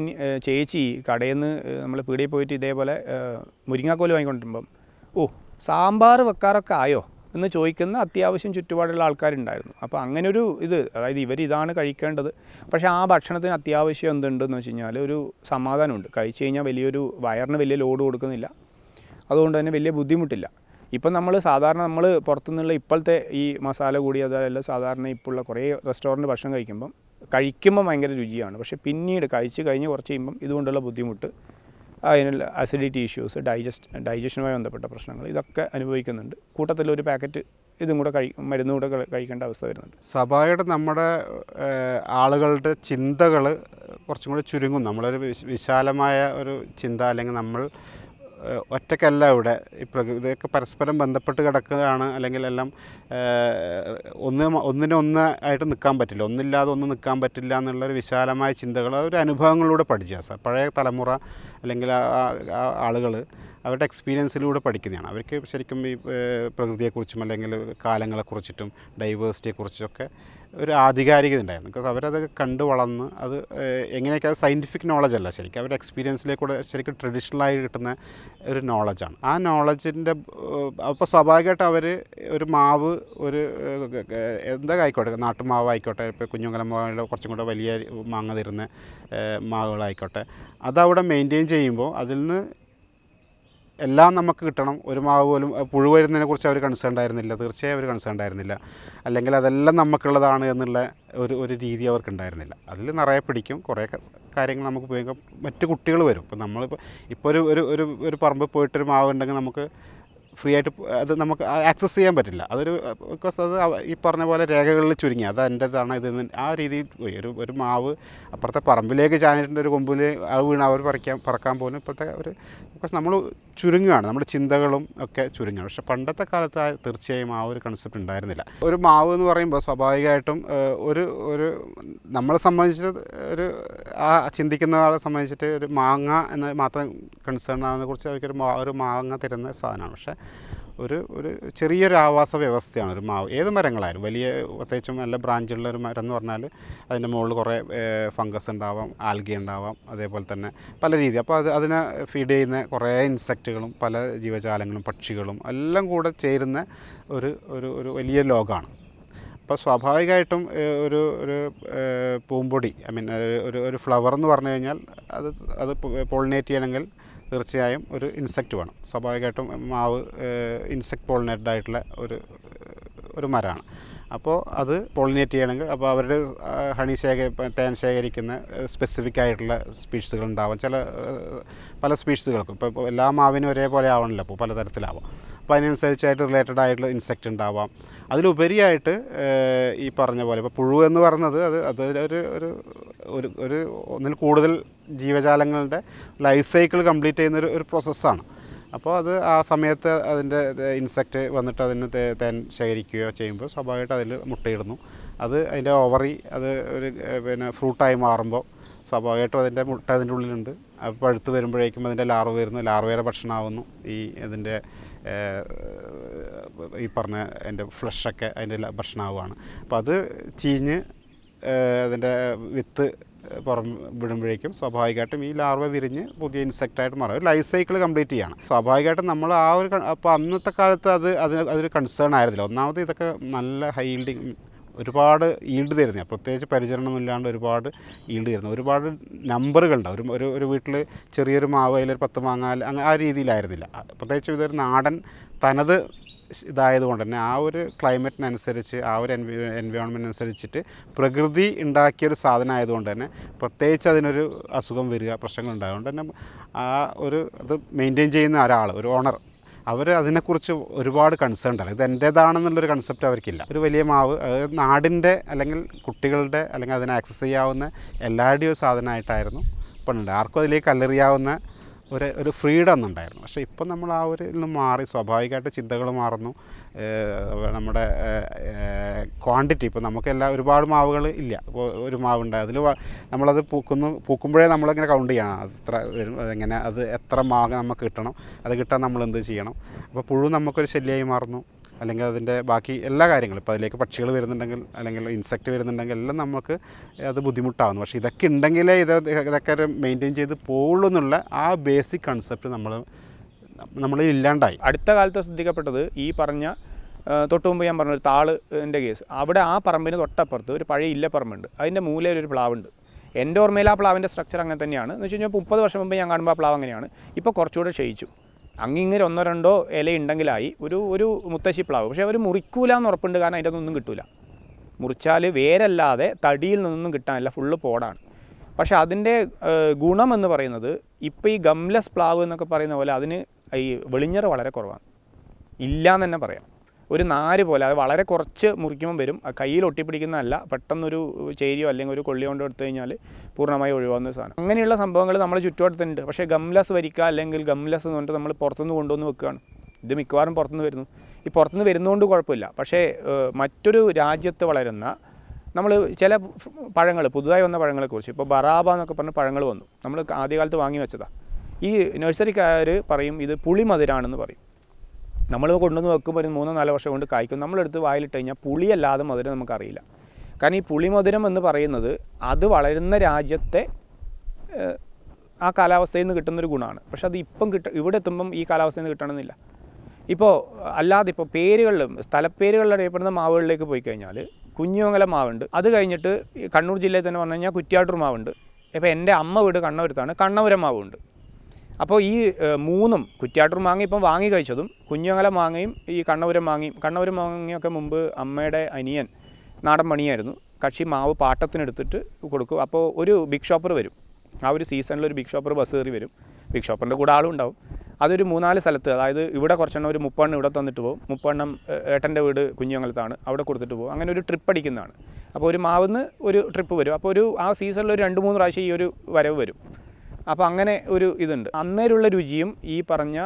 ചേച്ചി കടയിൽ നിന്ന് നമ്മൾ പീടിയിൽ പോയിട്ട് ഇതേപോലെ മുരിങ്ങാക്കോല് വാങ്ങിക്കൊണ്ടിരുമ്പം ഓ സാമ്പാർ വെക്കാറൊക്കെ ആയോ എന്ന് ചോദിക്കുന്ന അത്യാവശ്യം ചുറ്റുപാടുള്ള ആൾക്കാരുണ്ടായിരുന്നു. അപ്പോൾ അങ്ങനൊരു ഇത്, അതായത് ഇവരിതാണ് കഴിക്കേണ്ടത്. പക്ഷേ ആ ഭക്ഷണത്തിന് അത്യാവശ്യം എന്തുണ്ടെന്ന് വെച്ച് കഴിഞ്ഞാൽ ഒരു സമാധാനമുണ്ട്. കഴിച്ചു കഴിഞ്ഞാൽ വലിയൊരു വയറിന് വലിയ ലോഡ് കൊടുക്കുന്നില്ല, അതുകൊണ്ട് തന്നെ വലിയ ബുദ്ധിമുട്ടില്ല. ഇപ്പം നമ്മൾ സാധാരണ നമ്മൾ പുറത്തുനിന്നുള്ള ഇപ്പോഴത്തെ ഈ മസാല കൂടി അതല്ല, സാധാരണ ഇപ്പോഴുള്ള കുറേ റെസ്റ്റോറൻറ്റ് ഭക്ഷണം കഴിക്കുമ്പോൾ ഭയങ്കര രുചിയാണ്. പക്ഷേ പിന്നീട് കഴിച്ച് കഴിഞ്ഞ് കുറച്ച് കഴിയുമ്പം ഇതുകൊണ്ടുള്ള ബുദ്ധിമുട്ട്, അതിനുള്ള അസിഡിറ്റി ഇഷ്യൂസ്, ഡൈജഷനുമായി ബന്ധപ്പെട്ട പ്രശ്നങ്ങൾ ഇതൊക്കെ അനുഭവിക്കുന്നുണ്ട്. കൂട്ടത്തിലൊരു പാക്കറ്റ് ഇതും കൂടെ മരുന്നും കൂടെ കഴിക്കേണ്ട അവസ്ഥ വരുന്നുണ്ട്. സ്വാഭാവികമായിട്ട് നമ്മുടെ ആളുകളുടെ ചിന്തകൾ കുറച്ചും കൂടി ചുരുങ്ങും. നമ്മളൊരു വിശാലമായ ഒരു ചിന്ത, അല്ലെങ്കിൽ നമ്മൾ ഒറ്റയ്ക്കല്ല ഇവിടെ, ഇപ്പം ഇതൊക്കെ പരസ്പരം ബന്ധപ്പെട്ട് കിടക്കുകയാണ്, അല്ലെങ്കിൽ എല്ലാം ഒന്നിനൊന്നായിട്ട് നിൽക്കാൻ പറ്റില്ല, ഒന്നില്ലാതെ ഒന്നും നിൽക്കാൻ പറ്റില്ല എന്നുള്ളൊരു വിശാലമായ ചിന്തകൾ ഒരു അനുഭവങ്ങളിലൂടെ പഠിച്ച പഴയ തലമുറ അല്ലെങ്കിൽ ആളുകൾ അവരുടെ എക്സ്പീരിയൻസിലൂടെ പഠിക്കുന്നതാണ്. അവർക്ക് ശരിക്കും ഈ പ്രകൃതിയെക്കുറിച്ചും അല്ലെങ്കിൽ കാലങ്ങളെക്കുറിച്ചിട്ടും ഡൈവേഴ്സിറ്റിയെക്കുറിച്ചൊക്കെ ഒരു ആധികാരികത ഉണ്ടായിരുന്നു. ബിക്കോസ് അവരതൊക്കെ കണ്ടു വളർന്ന് അത് എങ്ങനെയൊക്കെ അത് സയൻറ്റിഫിക് നോളജ് അല്ല, ശരിക്കും അവരുടെ എക്സ്പീരിയൻസിലേക്കൂടെ ശരിക്കും ട്രഡീഷണലായി കിട്ടുന്ന ഒരു നോളജാണ്. ആ നോളജിൻ്റെ അപ്പോൾ സ്വാഭാവികമായിട്ട് അവർ ഒരു മാവ്, ഒരു എന്താ ആയിക്കോട്ടെ, നാട്ടുമാവ് ആയിക്കോട്ടെ, ഇപ്പോൾ കുഞ്ഞുങ്ങലമാവിൽ കുറച്ചും കൂടെ വലിയ മാങ്ങ തരുന്ന മാവുകളായിക്കോട്ടെ, അതവിടെ മെയിൻറ്റെയിൻ ചെയ്യുമ്പോൾ അതിൽ നിന്ന് എല്ലാം നമുക്ക് കിട്ടണം. ഒരു മാവ് പോലും പുഴു വരുന്നതിനെക്കുറിച്ച് അവർ കൺസേൺ ആയിരുന്നില്ല, തീർച്ചയായും അവർ കൺസേൺ ആയിരുന്നില്ല. അല്ലെങ്കിൽ അതെല്ലാം നമുക്കുള്ളതാണ് എന്നുള്ള ഒരു രീതി അവർക്കുണ്ടായിരുന്നില്ല. അതിൽ നിറയെ പിടിക്കും, കുറേ കാര്യങ്ങൾ നമുക്ക് ഉപയോഗിക്കാം. മറ്റു കുട്ടികൾ വരും. ഇപ്പോൾ നമ്മളിപ്പോൾ ഒരു പറമ്പിൽ പോയിട്ടൊരു മാവ് ഉണ്ടെങ്കിൽ നമുക്ക് ഫ്രീ ആയിട്ട് അത് നമുക്ക് ആക്സസ് ചെയ്യാൻ പറ്റില്ല. അതൊരു ബിക്കോസ് അത് ഈ പറഞ്ഞ പോലെ രേഖകളിൽ ചുരുങ്ങി, അത് എൻ്റെതാണ് ഇത്, ആ രീതിയിൽ പോയി. ഒരു മാവ് അപ്പുറത്തെ പറമ്പിലേക്ക് ചാഞ്ഞിട്ടുണ്ട്, ഒരു കൊമ്പിൽ അത് വീണ് അവർ പറക്കാൻ പോലും ഇപ്പോഴത്തെ ഒരു ബിക്കോസ് നമ്മൾ ചുരുങ്ങുകയാണ്, നമ്മുടെ ചിന്തകളും ഒക്കെ ചുരുങ്ങുകയാണ്. പക്ഷേ പണ്ടത്തെ കാലത്ത് തീർച്ചയായും ആ ഒരു കൺസെപ്റ്റ് ഉണ്ടായിരുന്നില്ല. ഒരു മാവ് എന്ന് പറയുമ്പോൾ സ്വാഭാവികമായിട്ടും ഒരു ഒരു നമ്മളെ സംബന്ധിച്ചിട്ട് ഒരു ആ ചിന്തിക്കുന്ന ആളെ സംബന്ധിച്ചിട്ട് ഒരു മാങ്ങ എന്ന മാത്രം കൺസേൺ ആവുന്നതിനെക്കുറിച്ച് അവർക്കൊരു ഒരു മാങ്ങ തരുന്ന സാധനമാണ്. പക്ഷേ ഒരു ഒരു ചെറിയൊരു ആവാസ വ്യവസ്ഥയാണ് ഒരു മാവ്. ഏത് മരങ്ങളായാലും വലിയ, പ്രത്യേകിച്ചും നല്ല ബ്രാഞ്ചുള്ള ഒരു മരം എന്ന് പറഞ്ഞാൽ അതിൻ്റെ മുകളിൽ കുറേ ഫംഗസ് ഉണ്ടാവാം, ആൽഗി ഉണ്ടാവാം, അതേപോലെ തന്നെ പല രീതി. അപ്പോൾ അതിനെ ഫീഡ് ചെയ്യുന്ന കുറേ ഇൻസെക്റ്റുകളും പല ജീവജാലങ്ങളും പക്ഷികളും എല്ലാം കൂടെ ചേരുന്ന ഒരു ഒരു ഒരു വലിയ ലോകമാണ്. അപ്പോൾ സ്വാഭാവികമായിട്ടും ഒരു ഒരു പൂമ്പൊടി, ഐ മീൻ ഒരു ഒരു ഫ്ലവർ എന്ന് പറഞ്ഞു കഴിഞ്ഞാൽ അത് അത് പോളിനേറ്റ് ചെയ്യണമെങ്കിൽ തീർച്ചയായും ഒരു ഇൻസെക്റ്റ് വേണം. സ്വാഭാവികമായിട്ടും മാവ് ഇൻസെക്റ്റ് പോളിനേറ്റഡ് ആയിട്ടുള്ള ഒരു മരമാണ്. അപ്പോൾ അത് പോളിനേറ്റ് ചെയ്യണമെങ്കിൽ അപ്പോൾ അവരുടെ ഹണി തേൻ ശേഖരിക്കുന്ന സ്പെസിഫിക് ആയിട്ടുള്ള സ്പീഷീസുകൾ ഉണ്ടാവാം. പല സ്പീഷീസുകൾക്കും ഇപ്പോൾ എല്ലാ മാവിനും ഒരേപോലെ ആവണമല്ലോ, അപ്പോൾ പലതരത്തിലാവാം. അപ്പോൾ അതിനനുസരിച്ചായിട്ട് റിലേറ്റഡ് ആയിട്ടുള്ള ഇൻസെക്റ്റ് ഉണ്ടാവാം. അതിലുപരിയായിട്ട് ഈ പറഞ്ഞ പോലെ ഇപ്പോൾ പുഴു എന്ന് പറയുന്നത് അത് ഒരു ഒരു ഒരു ഒരു ഒന്നിൽ കൂടുതൽ ജീവജാലങ്ങളുടെ ലൈഫ് സൈക്കിൾ കംപ്ലീറ്റ് ചെയ്യുന്ന ഒരു പ്രോസസ്സാണ്. അപ്പോൾ അത് ആ സമയത്ത് അതിൻ്റെ ഇൻസെക്റ്റ് വന്നിട്ട് അതിന് തേൻ ശേഖരിക്കുകയോ ചെയ്യുമ്പോൾ സ്വാഭാവികമായിട്ട് അതിൽ മുട്ടയിടുന്നു. അത് അതിൻ്റെ ഓവറി അത് ഒരു പിന്നെ ഫ്രൂട്ടായി മാറുമ്പോൾ സ്വാഭാവികമായിട്ടും അതിൻ്റെ മുട്ട അതിൻ്റെ ഉള്ളിലുണ്ട്. അപ്പോൾ പഴുത്ത് വരുമ്പോഴേക്കും അതിൻ്റെ ലാർവ വരുന്നു, ലാർവയുടെ ഭക്ഷണമാവുന്നു ഈ ഇതിൻ്റെ ഈ പറഞ്ഞ അതിൻ്റെ ഫ്ലഷൊക്കെ അതിൻ്റെ ഭക്ഷണമാവുകയാണ്. അപ്പോൾ അത് ചീഞ്ഞ് അതിൻ്റെ വിത്ത് പുറം വിടുമ്പോഴേക്കും സ്വാഭാവികമായിട്ടും ഈ ലാർവ വിരിഞ്ഞ് പുതിയ ഇൻസെക്റ്റായിട്ട് മാറും. ലൈഫ് സൈക്കിൾ കംപ്ലീറ്റ് ചെയ്യണം. സ്വാഭാവികമായിട്ടും നമ്മൾ ആ ഒരു അപ്പോൾ അന്നത്തെ കാലത്ത് അതൊരു കൺസേൺ ആയിരുന്നില്ല. ഒന്നാമത് ഇതൊക്കെ നല്ല ഹൈ ഈൽഡിങ് ഒരുപാട് ഈൽഡ് തരുന്ന, പ്രത്യേകിച്ച് പരിചരണമില്ലാണ്ട് ഒരുപാട് ഈൽഡ് തരുന്ന ഒരുപാട് നമ്പറുകളുണ്ട്. ഒരു ഒരു വീട്ടിൽ ചെറിയൊരു മാവ് അതിലൊരു 10 മാങ്ങ അങ്ങനെ ആ രീതിയിലായിരുന്നില്ല. പ്രത്യേകിച്ച് ഇതൊരു നാടൻ തനത് ഇതായതുകൊണ്ട് തന്നെ ആ ഒരു ക്ലൈമറ്റിനനുസരിച്ച് ആ ഒരു എൻവയോൺമെൻറ്റ് അനുസരിച്ചിട്ട് പ്രകൃതി ഉണ്ടാക്കിയൊരു സാധനം ആയതുകൊണ്ട് തന്നെ പ്രത്യേകിച്ച് അതിനൊരു അസുഖം വരിക പ്രശ്നങ്ങളുണ്ടായതുകൊണ്ട് തന്നെ ആ ഒരു അത് മെയിൻറ്റെയിൻ ചെയ്യുന്ന ഒരാൾ, ഒരു ഓണർ, അവർ അതിനെക്കുറിച്ച് ഒരുപാട് കൺസേൺ ഉണ്ടാകും. ഇത് എൻ്റേതാണെന്നുള്ളൊരു കൺസെപ്റ്റ് അവർക്കില്ല. ഒരു വലിയ മാവ് അത് നാടിൻ്റെ അല്ലെങ്കിൽ കുട്ടികളുടെ അല്ലെങ്കിൽ അതിനെ ആക്സസ് ചെയ്യാവുന്ന എല്ലാവരുടെയും ഒരു സാധനമായിട്ടായിരുന്നു പണ്ടുണ്ട്. ആർക്കും അതിലേക്ക് കല്ലെറിയാവുന്ന ഒരു ഫ്രീഡം ഒന്നുണ്ടായിരുന്നു. പക്ഷേ ഇപ്പം നമ്മൾ ആ ഒരു നിന്ന് മാറി സ്വാഭാവികമായിട്ട് ചിന്തകൾ മാറുന്നു. നമ്മുടെ ക്വാണ്ടിറ്റി ഇപ്പോൾ നമുക്കെല്ലാം ഒരുപാട് മാവുകൾ ഇല്ല. ഇപ്പോൾ ഒരു മാവുണ്ട്, അതിൽ നമ്മളത് പൂക്കുമ്പോഴേ നമ്മളിങ്ങനെ കൗണ്ട് ചെയ്യണം. അത്ര എങ്ങനെ അത് എത്ര മാങ്ങ നമുക്ക് കിട്ടണം, അത് കിട്ടാൻ നമ്മൾ എന്ത് ചെയ്യണം. അപ്പോൾ പുഴു നമുക്കൊരു ശല്യമായി മാറുന്നു. അല്ലെങ്കിൽ അതിൻ്റെ ബാക്കി എല്ലാ കാര്യങ്ങളും ഇപ്പോൾ അതിലേക്ക് പക്ഷികൾ വരുന്നുണ്ടെങ്കിൽ അല്ലെങ്കിൽ ഇൻസെക്റ്റ് വരുന്നുണ്ടെങ്കിൽ എല്ലാം നമുക്ക് അത് ബുദ്ധിമുട്ടാകുന്നു. പക്ഷേ ഇതൊക്കെ ഉണ്ടെങ്കിലേ ഇതൊക്കെ മെയിൻറ്റെയിൻ ചെയ്ത് പോകുള്ളൂ എന്നുള്ള ആ ബേസിക് കൺസെപ്റ്റ് നമ്മളിൽ ഇല്ലാണ്ടായി. അടുത്ത കാലത്ത് ശ്രദ്ധിക്കപ്പെട്ടത് ഈ പറഞ്ഞ തൊട്ട് മുമ്പ് ഞാൻ പറഞ്ഞൊരു താളിൻ്റെ കേസ്. അവിടെ ആ പറമ്പിന് തൊട്ടപ്പുറത്ത് ഒരു പഴയ ഇല്ലപ്പറമ്പുണ്ട്, അതിൻ്റെ മൂലയിലൊരു പ്ലാവുണ്ട്. എൻ്റെ ഓർമ്മയിൽ ആ പ്ലാവിൻ്റെ സ്ട്രക്ചർ അങ്ങനെ തന്നെയാണ്. എന്ന് വെച്ച് കഴിഞ്ഞാൽ 30 വർഷം മുമ്പ് ഞാൻ കാണുമ്പോൾ ആ പ്ലാവ് അങ്ങനെയാണ്. ഇപ്പോൾ കുറച്ചുകൂടെ ക്ഷയിച്ചു. അങ്ങിങ്ങനെ 1-2 ഇല ഉണ്ടെങ്കിലായി ഒരു ഒരു മുത്തശ്ശി പ്ലാവ്. പക്ഷേ അവർ മുറിക്കൂല എന്ന് ഉറപ്പുണ്ട്, കാരണം അതിൻ്റെ ഒന്നും കിട്ടില്ല. മുറിച്ചാൽ വേരല്ലാതെ തടിയിൽ നിന്നൊന്നും കിട്ടാനില്ല, ഫുള്ള് പോടാണ്. പക്ഷേ അതിൻ്റെ ഗുണമെന്ന് പറയുന്നത് ഇപ്പോൾ ഈ ഗംലസ് പ്ലാവ് എന്നൊക്കെ പറയുന്ന പോലെ അതിന് ഈ വെളിഞ്ഞറ് വളരെ കുറവാണ്, ഇല്ലയെന്ന് തന്നെ പറയാം. ഒരു നാര് പോലെ അത് വളരെ കുറച്ച് മുറിക്കുമ്പം വരും. കയ്യിൽ ഒട്ടിപ്പിടിക്കുന്നതല്ല, പെട്ടെന്നൊരു ചേരിയോ അല്ലെങ്കിൽ ഒരു കൊള്ളി കൊണ്ടോ എടുത്തു കഴിഞ്ഞാൽ പൂർണ്ണമായി ഒഴിവാകുന്ന സാധനം. അങ്ങനെയുള്ള സംഭവങ്ങൾ നമ്മൾ ചുറ്റുവട്ടത്തുണ്ട്. പക്ഷേ ഗംലസ് വരിക്കുക അല്ലെങ്കിൽ ഗംലസ് എന്ന് പറഞ്ഞിട്ട് നമ്മൾ പുറത്തുനിന്ന് കൊണ്ടുവന്ന് വെക്കുകയാണ്. ഇത് മിക്കവാറും പുറത്തുനിന്ന് വരുന്നു. ഈ പുറത്തുനിന്ന് വരുന്നതുകൊണ്ട് കുഴപ്പമില്ല. പക്ഷേ മറ്റൊരു രാജ്യത്ത് വളരുന്ന നമ്മൾ ചില പഴങ്ങൾ, പുതുതായി വന്ന പഴങ്ങളെക്കുറിച്ച് ഇപ്പോൾ ബറാബ എന്നൊക്കെ പറഞ്ഞ പഴങ്ങൾ വന്നു. നമ്മൾ ആദ്യകാലത്ത് വാങ്ങി വെച്ചതാണ്. ഈ നഴ്സറിക്കാർ പറയും ഇത് പുളിമധുരാണെന്ന് പറയും. നമ്മൾ കൊണ്ടുവന്ന് വെക്കുമ്പോൾ ഒരു 3-4 വർഷം കൊണ്ട് കായ്ക്കും. നമ്മളെടുത്ത് വായിലിട്ട് കഴിഞ്ഞാൽ പുളിയല്ലാതെ മധുരം നമുക്കറിയില്ല. കാരണം ഈ പുളിമധുരം എന്ന് പറയുന്നത് അത് വളരുന്ന രാജ്യത്തെ ആ കാലാവസ്ഥയിൽ നിന്ന് കിട്ടുന്നൊരു ഗുണമാണ്. പക്ഷെ അത് ഇപ്പം ഇവിടെ എത്തുമ്പം ഈ കാലാവസ്ഥയിൽ നിന്ന് കിട്ടണമെന്നില്ല. ഇപ്പോൾ അല്ലാതെ ഇപ്പോൾ പേരുകളിലും സ്ഥലപ്പേരുകളിൽ അറിയപ്പെടുന്ന മാവുകളിലേക്ക് പോയി കഴിഞ്ഞാൽ കുഞ്ഞുമംഗല മാവുണ്ട്. അത് കഴിഞ്ഞിട്ട് കണ്ണൂർ ജില്ലയിൽ തന്നെ പറഞ്ഞു കഴിഞ്ഞാൽ കുറ്റ്യാട്ടൂർ മാവുണ്ട്. ഇപ്പോൾ എൻ്റെ അമ്മ വീട് കണ്ണപുരത്താണ്, കണ്ണപുര മാവുണ്ട്. അപ്പോൾ ഈ 3 കുറ്റ്യാട്ടൂർ മാങ്ങ ഇപ്പം വാങ്ങി കഴിച്ചതും കുഞ്ഞുമംഗല മാങ്ങയും ഈ കണ്ണപുരം മാങ്ങയൊക്കെ മുമ്പ് അമ്മയുടെ അനിയൻ നാടൻ പണിയായിരുന്നു. കക്ഷി മാവ് പാട്ടത്തിനെടുത്തിട്ട് കൊടുക്കും. അപ്പോൾ ഒരു ബിഗ് ഷോപ്പർ വരും, ആ ഒരു സീസണിൽ ഒരു ബിഗ് ഷോപ്പർ ബസ് കയറി വരും. ബിഗ് ഷോപ്പറിൻ്റെ കൂടെ ആളും ഉണ്ടാവും. അതൊരു 3-4 സ്ഥലത്ത്, അതായത് ഇവിടെ കുറച്ചെണ്ണം, ഒരു 30 ഇവിടെ തന്നിട്ട് പോകും, 30 ഏട്ടൻ്റെ വീട് കുഞ്ഞുമംഗലത്താണ്, അവിടെ കൊടുത്തിട്ട് പോകും. അങ്ങനെ ഒരു ട്രിപ്പ് അടിക്കുന്നതാണ്. അപ്പോൾ ഒരു മാവിന്ന് ഒരു ട്രിപ്പ് വരും. അപ്പോൾ ഒരു ആ സീസണിൽ ഒരു 2-3 പ്രാവശ്യം ഈ ഒരു വരവ് വരും. അപ്പോൾ അങ്ങനെ ഒരു ഇതുണ്ട്. അന്നേരമുള്ള രുചിയും ഈ പറഞ്ഞ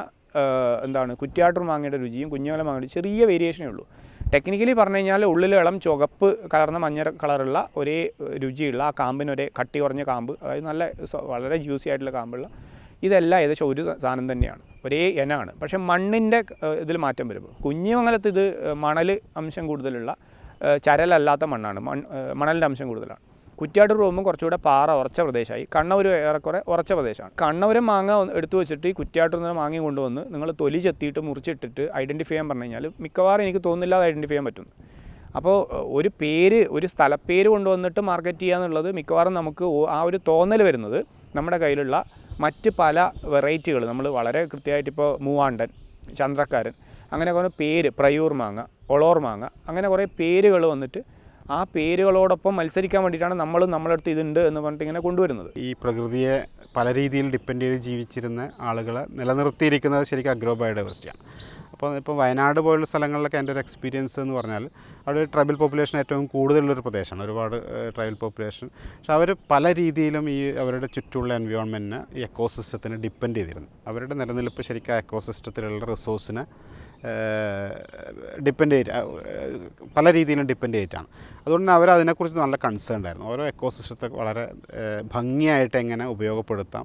എന്താണ് കുറ്റ്യാട്ടൂർ മാങ്ങയുടെ രുചിയും കുഞ്ഞുമംഗല മാങ്ങയുടെ ചെറിയ വേരിയേഷനേ ഉള്ളൂ. ടെക്നിക്കലി പറഞ്ഞു കഴിഞ്ഞാൽ ഉള്ളിൽ ഇളം ചുവപ്പ് കലർന്ന മഞ്ഞ കളറുള്ള ഒരേ രുചിയുള്ള ആ കാമ്പിനൊരേ കട്ടി കുറഞ്ഞ കാമ്പ്, അതായത് നല്ല വളരെ ജ്യൂസി ആയിട്ടുള്ള കാമ്പുള്ള ഇതെല്ലാം ഏകദേശം ഒരു സാധനം തന്നെയാണ്, ഒരേ ഇനമാണ്. പക്ഷേ മണ്ണിൻ്റെ ഇതിൽ മാറ്റം വരുമ്പോൾ കുഞ്ഞുമംഗലത്ത് ഇത് മണൽ അംശം കൂടുതലുള്ള ചരലല്ലാത്ത മണ്ണാണ്, മണലിൻ്റെ അംശം കൂടുതലാണ്. കുറ്റ്യാട്ടൂർ പോകുമ്പോൾ കുറച്ചുകൂടെ പാറ ഉറച്ച പ്രദേശമായി, കണ്ണപുരം ഏറെക്കുറെ ഉറച്ച പ്രദേശമാണ്. കണ്ണപുരം മാങ്ങ എടുത്തു വെച്ചിട്ട് ഈ കുറ്റ്യാട്ടൂരിൽ നിന്ന് മാങ്ങ കൊണ്ടുവന്ന് നിങ്ങൾ തൊലി ചെത്തിയിട്ട് മുറിച്ചിട്ടിട്ട് ഐഡൻറ്റിഫൈ ചെയ്യാൻ പറഞ്ഞു കഴിഞ്ഞാൽ മിക്കവാറും എനിക്ക് തോന്നുന്നില്ല അത് ഐഡൻറ്റിഫൈ ചെയ്യാൻ പറ്റും. അപ്പോൾ ഒരു പേര്, ഒരു സ്ഥലപ്പേര് കൊണ്ടുവന്നിട്ട് മാർക്കറ്റ് ചെയ്യുക എന്നുള്ളത് മിക്കവാറും നമുക്ക് ആ ഒരു തോന്നൽ വരുന്നത് നമ്മുടെ കയ്യിലുള്ള മറ്റ് പല വെറൈറ്റികൾ നമ്മൾ വളരെ കൃത്യമായിട്ട് ഇപ്പോൾ മൂവാണ്ടൻ, ചന്ദ്രക്കാരൻ, അങ്ങനെ കുറേ പേര്, പ്രയൂർ മാങ്ങ, ഒളോർ മാങ്ങ, അങ്ങനെ കുറേ പേരുകൾ വന്നിട്ട് ആ പേരുകളോടൊപ്പം മത്സരിക്കാൻ വേണ്ടിയിട്ടാണ് നമ്മൾ നമ്മളടുത്ത് ഇതുണ്ട് എന്ന് പറഞ്ഞിട്ട് ഇങ്ങനെ കൊണ്ടുവരുന്നത്. ഈ പ്രകൃതിയെ പല രീതിയിൽ ഡിപ്പെൻഡ് ചെയ്ത് ജീവിച്ചിരുന്ന ആളുകളെ നിലനിർത്തിയിരിക്കുന്നത് ശരിക്കും അഗ്രോ ബയോഡൈവേഴ്സിറ്റിയാണ്. അപ്പോൾ ഇപ്പോൾ വയനാട് പോലുള്ള സ്ഥലങ്ങളിലൊക്കെ എൻ്റെ ഒരു എക്സ്പീരിയൻസ് എന്ന് പറഞ്ഞാൽ അവിടെ ട്രൈബൽ പോപ്പുലേഷൻ ഏറ്റവും കൂടുതലുള്ളൊരു പ്രദേശമാണ്, ഒരുപാട് ട്രൈബൽ പോപ്പുലേഷൻ. പക്ഷെ അവർ പല രീതിയിലും ഈ അവരുടെ ചുറ്റുമുള്ള എൻവയോൺമെൻറ്റിന് ഈ എക്കോസിസ്റ്റത്തിന് ഡിപ്പെൻഡ് ചെയ്തിരുന്നു. അവരുടെ നിലനിൽപ്പ് ശരിക്കും ആ എക്കോസിസ്റ്റത്തിലുള്ള റിസോഴ്സിനെ ഡിപ്പെൻഡ് ചെയ്ത് പല രീതിയിലും ഡിപ്പെൻഡ് ചെയ്തിട്ടാണ്. അതുകൊണ്ട് അവർ അതിനെക്കുറിച്ച് നല്ല കൺസേൺ ഉണ്ടായിരുന്നു. ഓരോ എക്കോസിസ്റ്റത്തെ വളരെ ഭംഗിയായിട്ട് എങ്ങനെ ഉപയോഗപ്പെടുത്താം,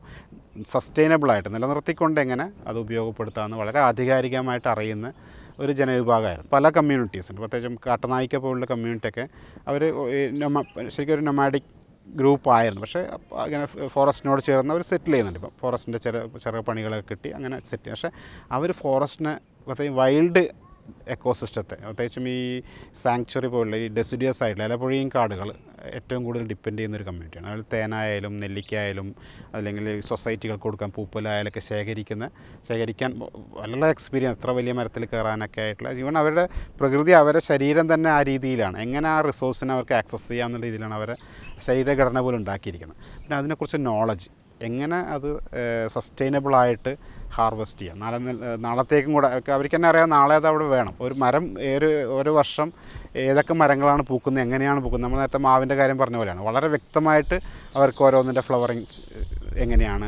സസ്റ്റൈനബിളായിട്ട് നിലനിർത്തിക്കൊണ്ട് എങ്ങനെ അത് ഉപയോഗപ്പെടുത്താമെന്ന് വളരെ ആധികാരികമായിട്ട് അറിയുന്ന ഒരു ജനവിഭാഗമായിരുന്നു. പല കമ്മ്യൂണിറ്റീസുണ്ട്, പ്രത്യേകിച്ചും കാട്ടനായിക്ക പോലുള്ള കമ്മ്യൂണിറ്റിയൊക്കെ അവർ ശരിക്കും ഒരു നൊമാഡിക് ഗ്രൂപ്പായിരുന്നു. പക്ഷേ അങ്ങനെ ഫോറസ്റ്റിനോട് ചേർന്ന് അവർ സെറ്റിൽ ചെയ്യുന്നുണ്ട്. ഇപ്പം ഫോറസ്റ്റിൻ്റെ ചെറിയ പണികളൊക്കെ കിട്ടി അങ്ങനെ സെറ്റ്. പക്ഷേ അവർ ഫോറസ്റ്റിനെ പ്രത്യേകം വൈൽഡ് എക്കോസിസ്റ്റത്തെ, പ്രത്യേകിച്ചും ഈ സാങ്ച്വറി പോലുള്ള ഈ ഡെസിഡിയസ് ആയിട്ടുള്ള ഇലപൊഴിയും കാടുകൾ ഏറ്റവും കൂടുതൽ ഡിപ്പെൻഡ് ചെയ്യുന്നൊരു കമ്മ്യൂണിറ്റിയാണ്. അതിൽ തേനായാലും നെല്ലിക്കായാലും അല്ലെങ്കിൽ സൊസൈറ്റികൾക്ക് കൊടുക്കാൻ പൂപ്പലായാലൊക്കെ ശേഖരിക്കാൻ വളരെ എക്സ്പീരിയൻസ്, എത്ര വലിയ മരത്തിൽ കയറാനൊക്കെ ആയിട്ടുള്ള ജീവൻ അവരുടെ പ്രകൃതി അവരുടെ ശരീരം തന്നെ ആ രീതിയിലാണ്. എങ്ങനെ ആ റിസോഴ്സിനെ അവർക്ക് ആക്സസ് ചെയ്യാമെന്നുള്ള രീതിയിലാണ് അവരുടെ ശരീരഘടന പോലും ഉണ്ടാക്കിയിരിക്കുന്നത്. പിന്നെ അതിനെക്കുറിച്ച് നോളജ്, എങ്ങനെ അത് സസ്റ്റൈനബിളായിട്ട് ഹാർവെസ്റ്റ് ചെയ്യാം, നാളത്തേക്കും കൂടെ അവർക്ക് തന്നെ അറിയാം. നാളെ അത് അവിടെ വേണം. ഒരു മരം ഒരു വർഷം ഏതൊക്കെ മരങ്ങളാണ് പൂക്കുന്നത്, എങ്ങനെയാണ് പൂക്കുന്നത്. നമ്മൾ നേരത്തെ മാവിൻ്റെ കാര്യം പറഞ്ഞ പോലെയാണ്, വളരെ വ്യക്തമായിട്ട് അവർക്ക് ഓരോന്നിൻ്റെ ഫ്ലവറിങ്സ് എങ്ങനെയാണ്,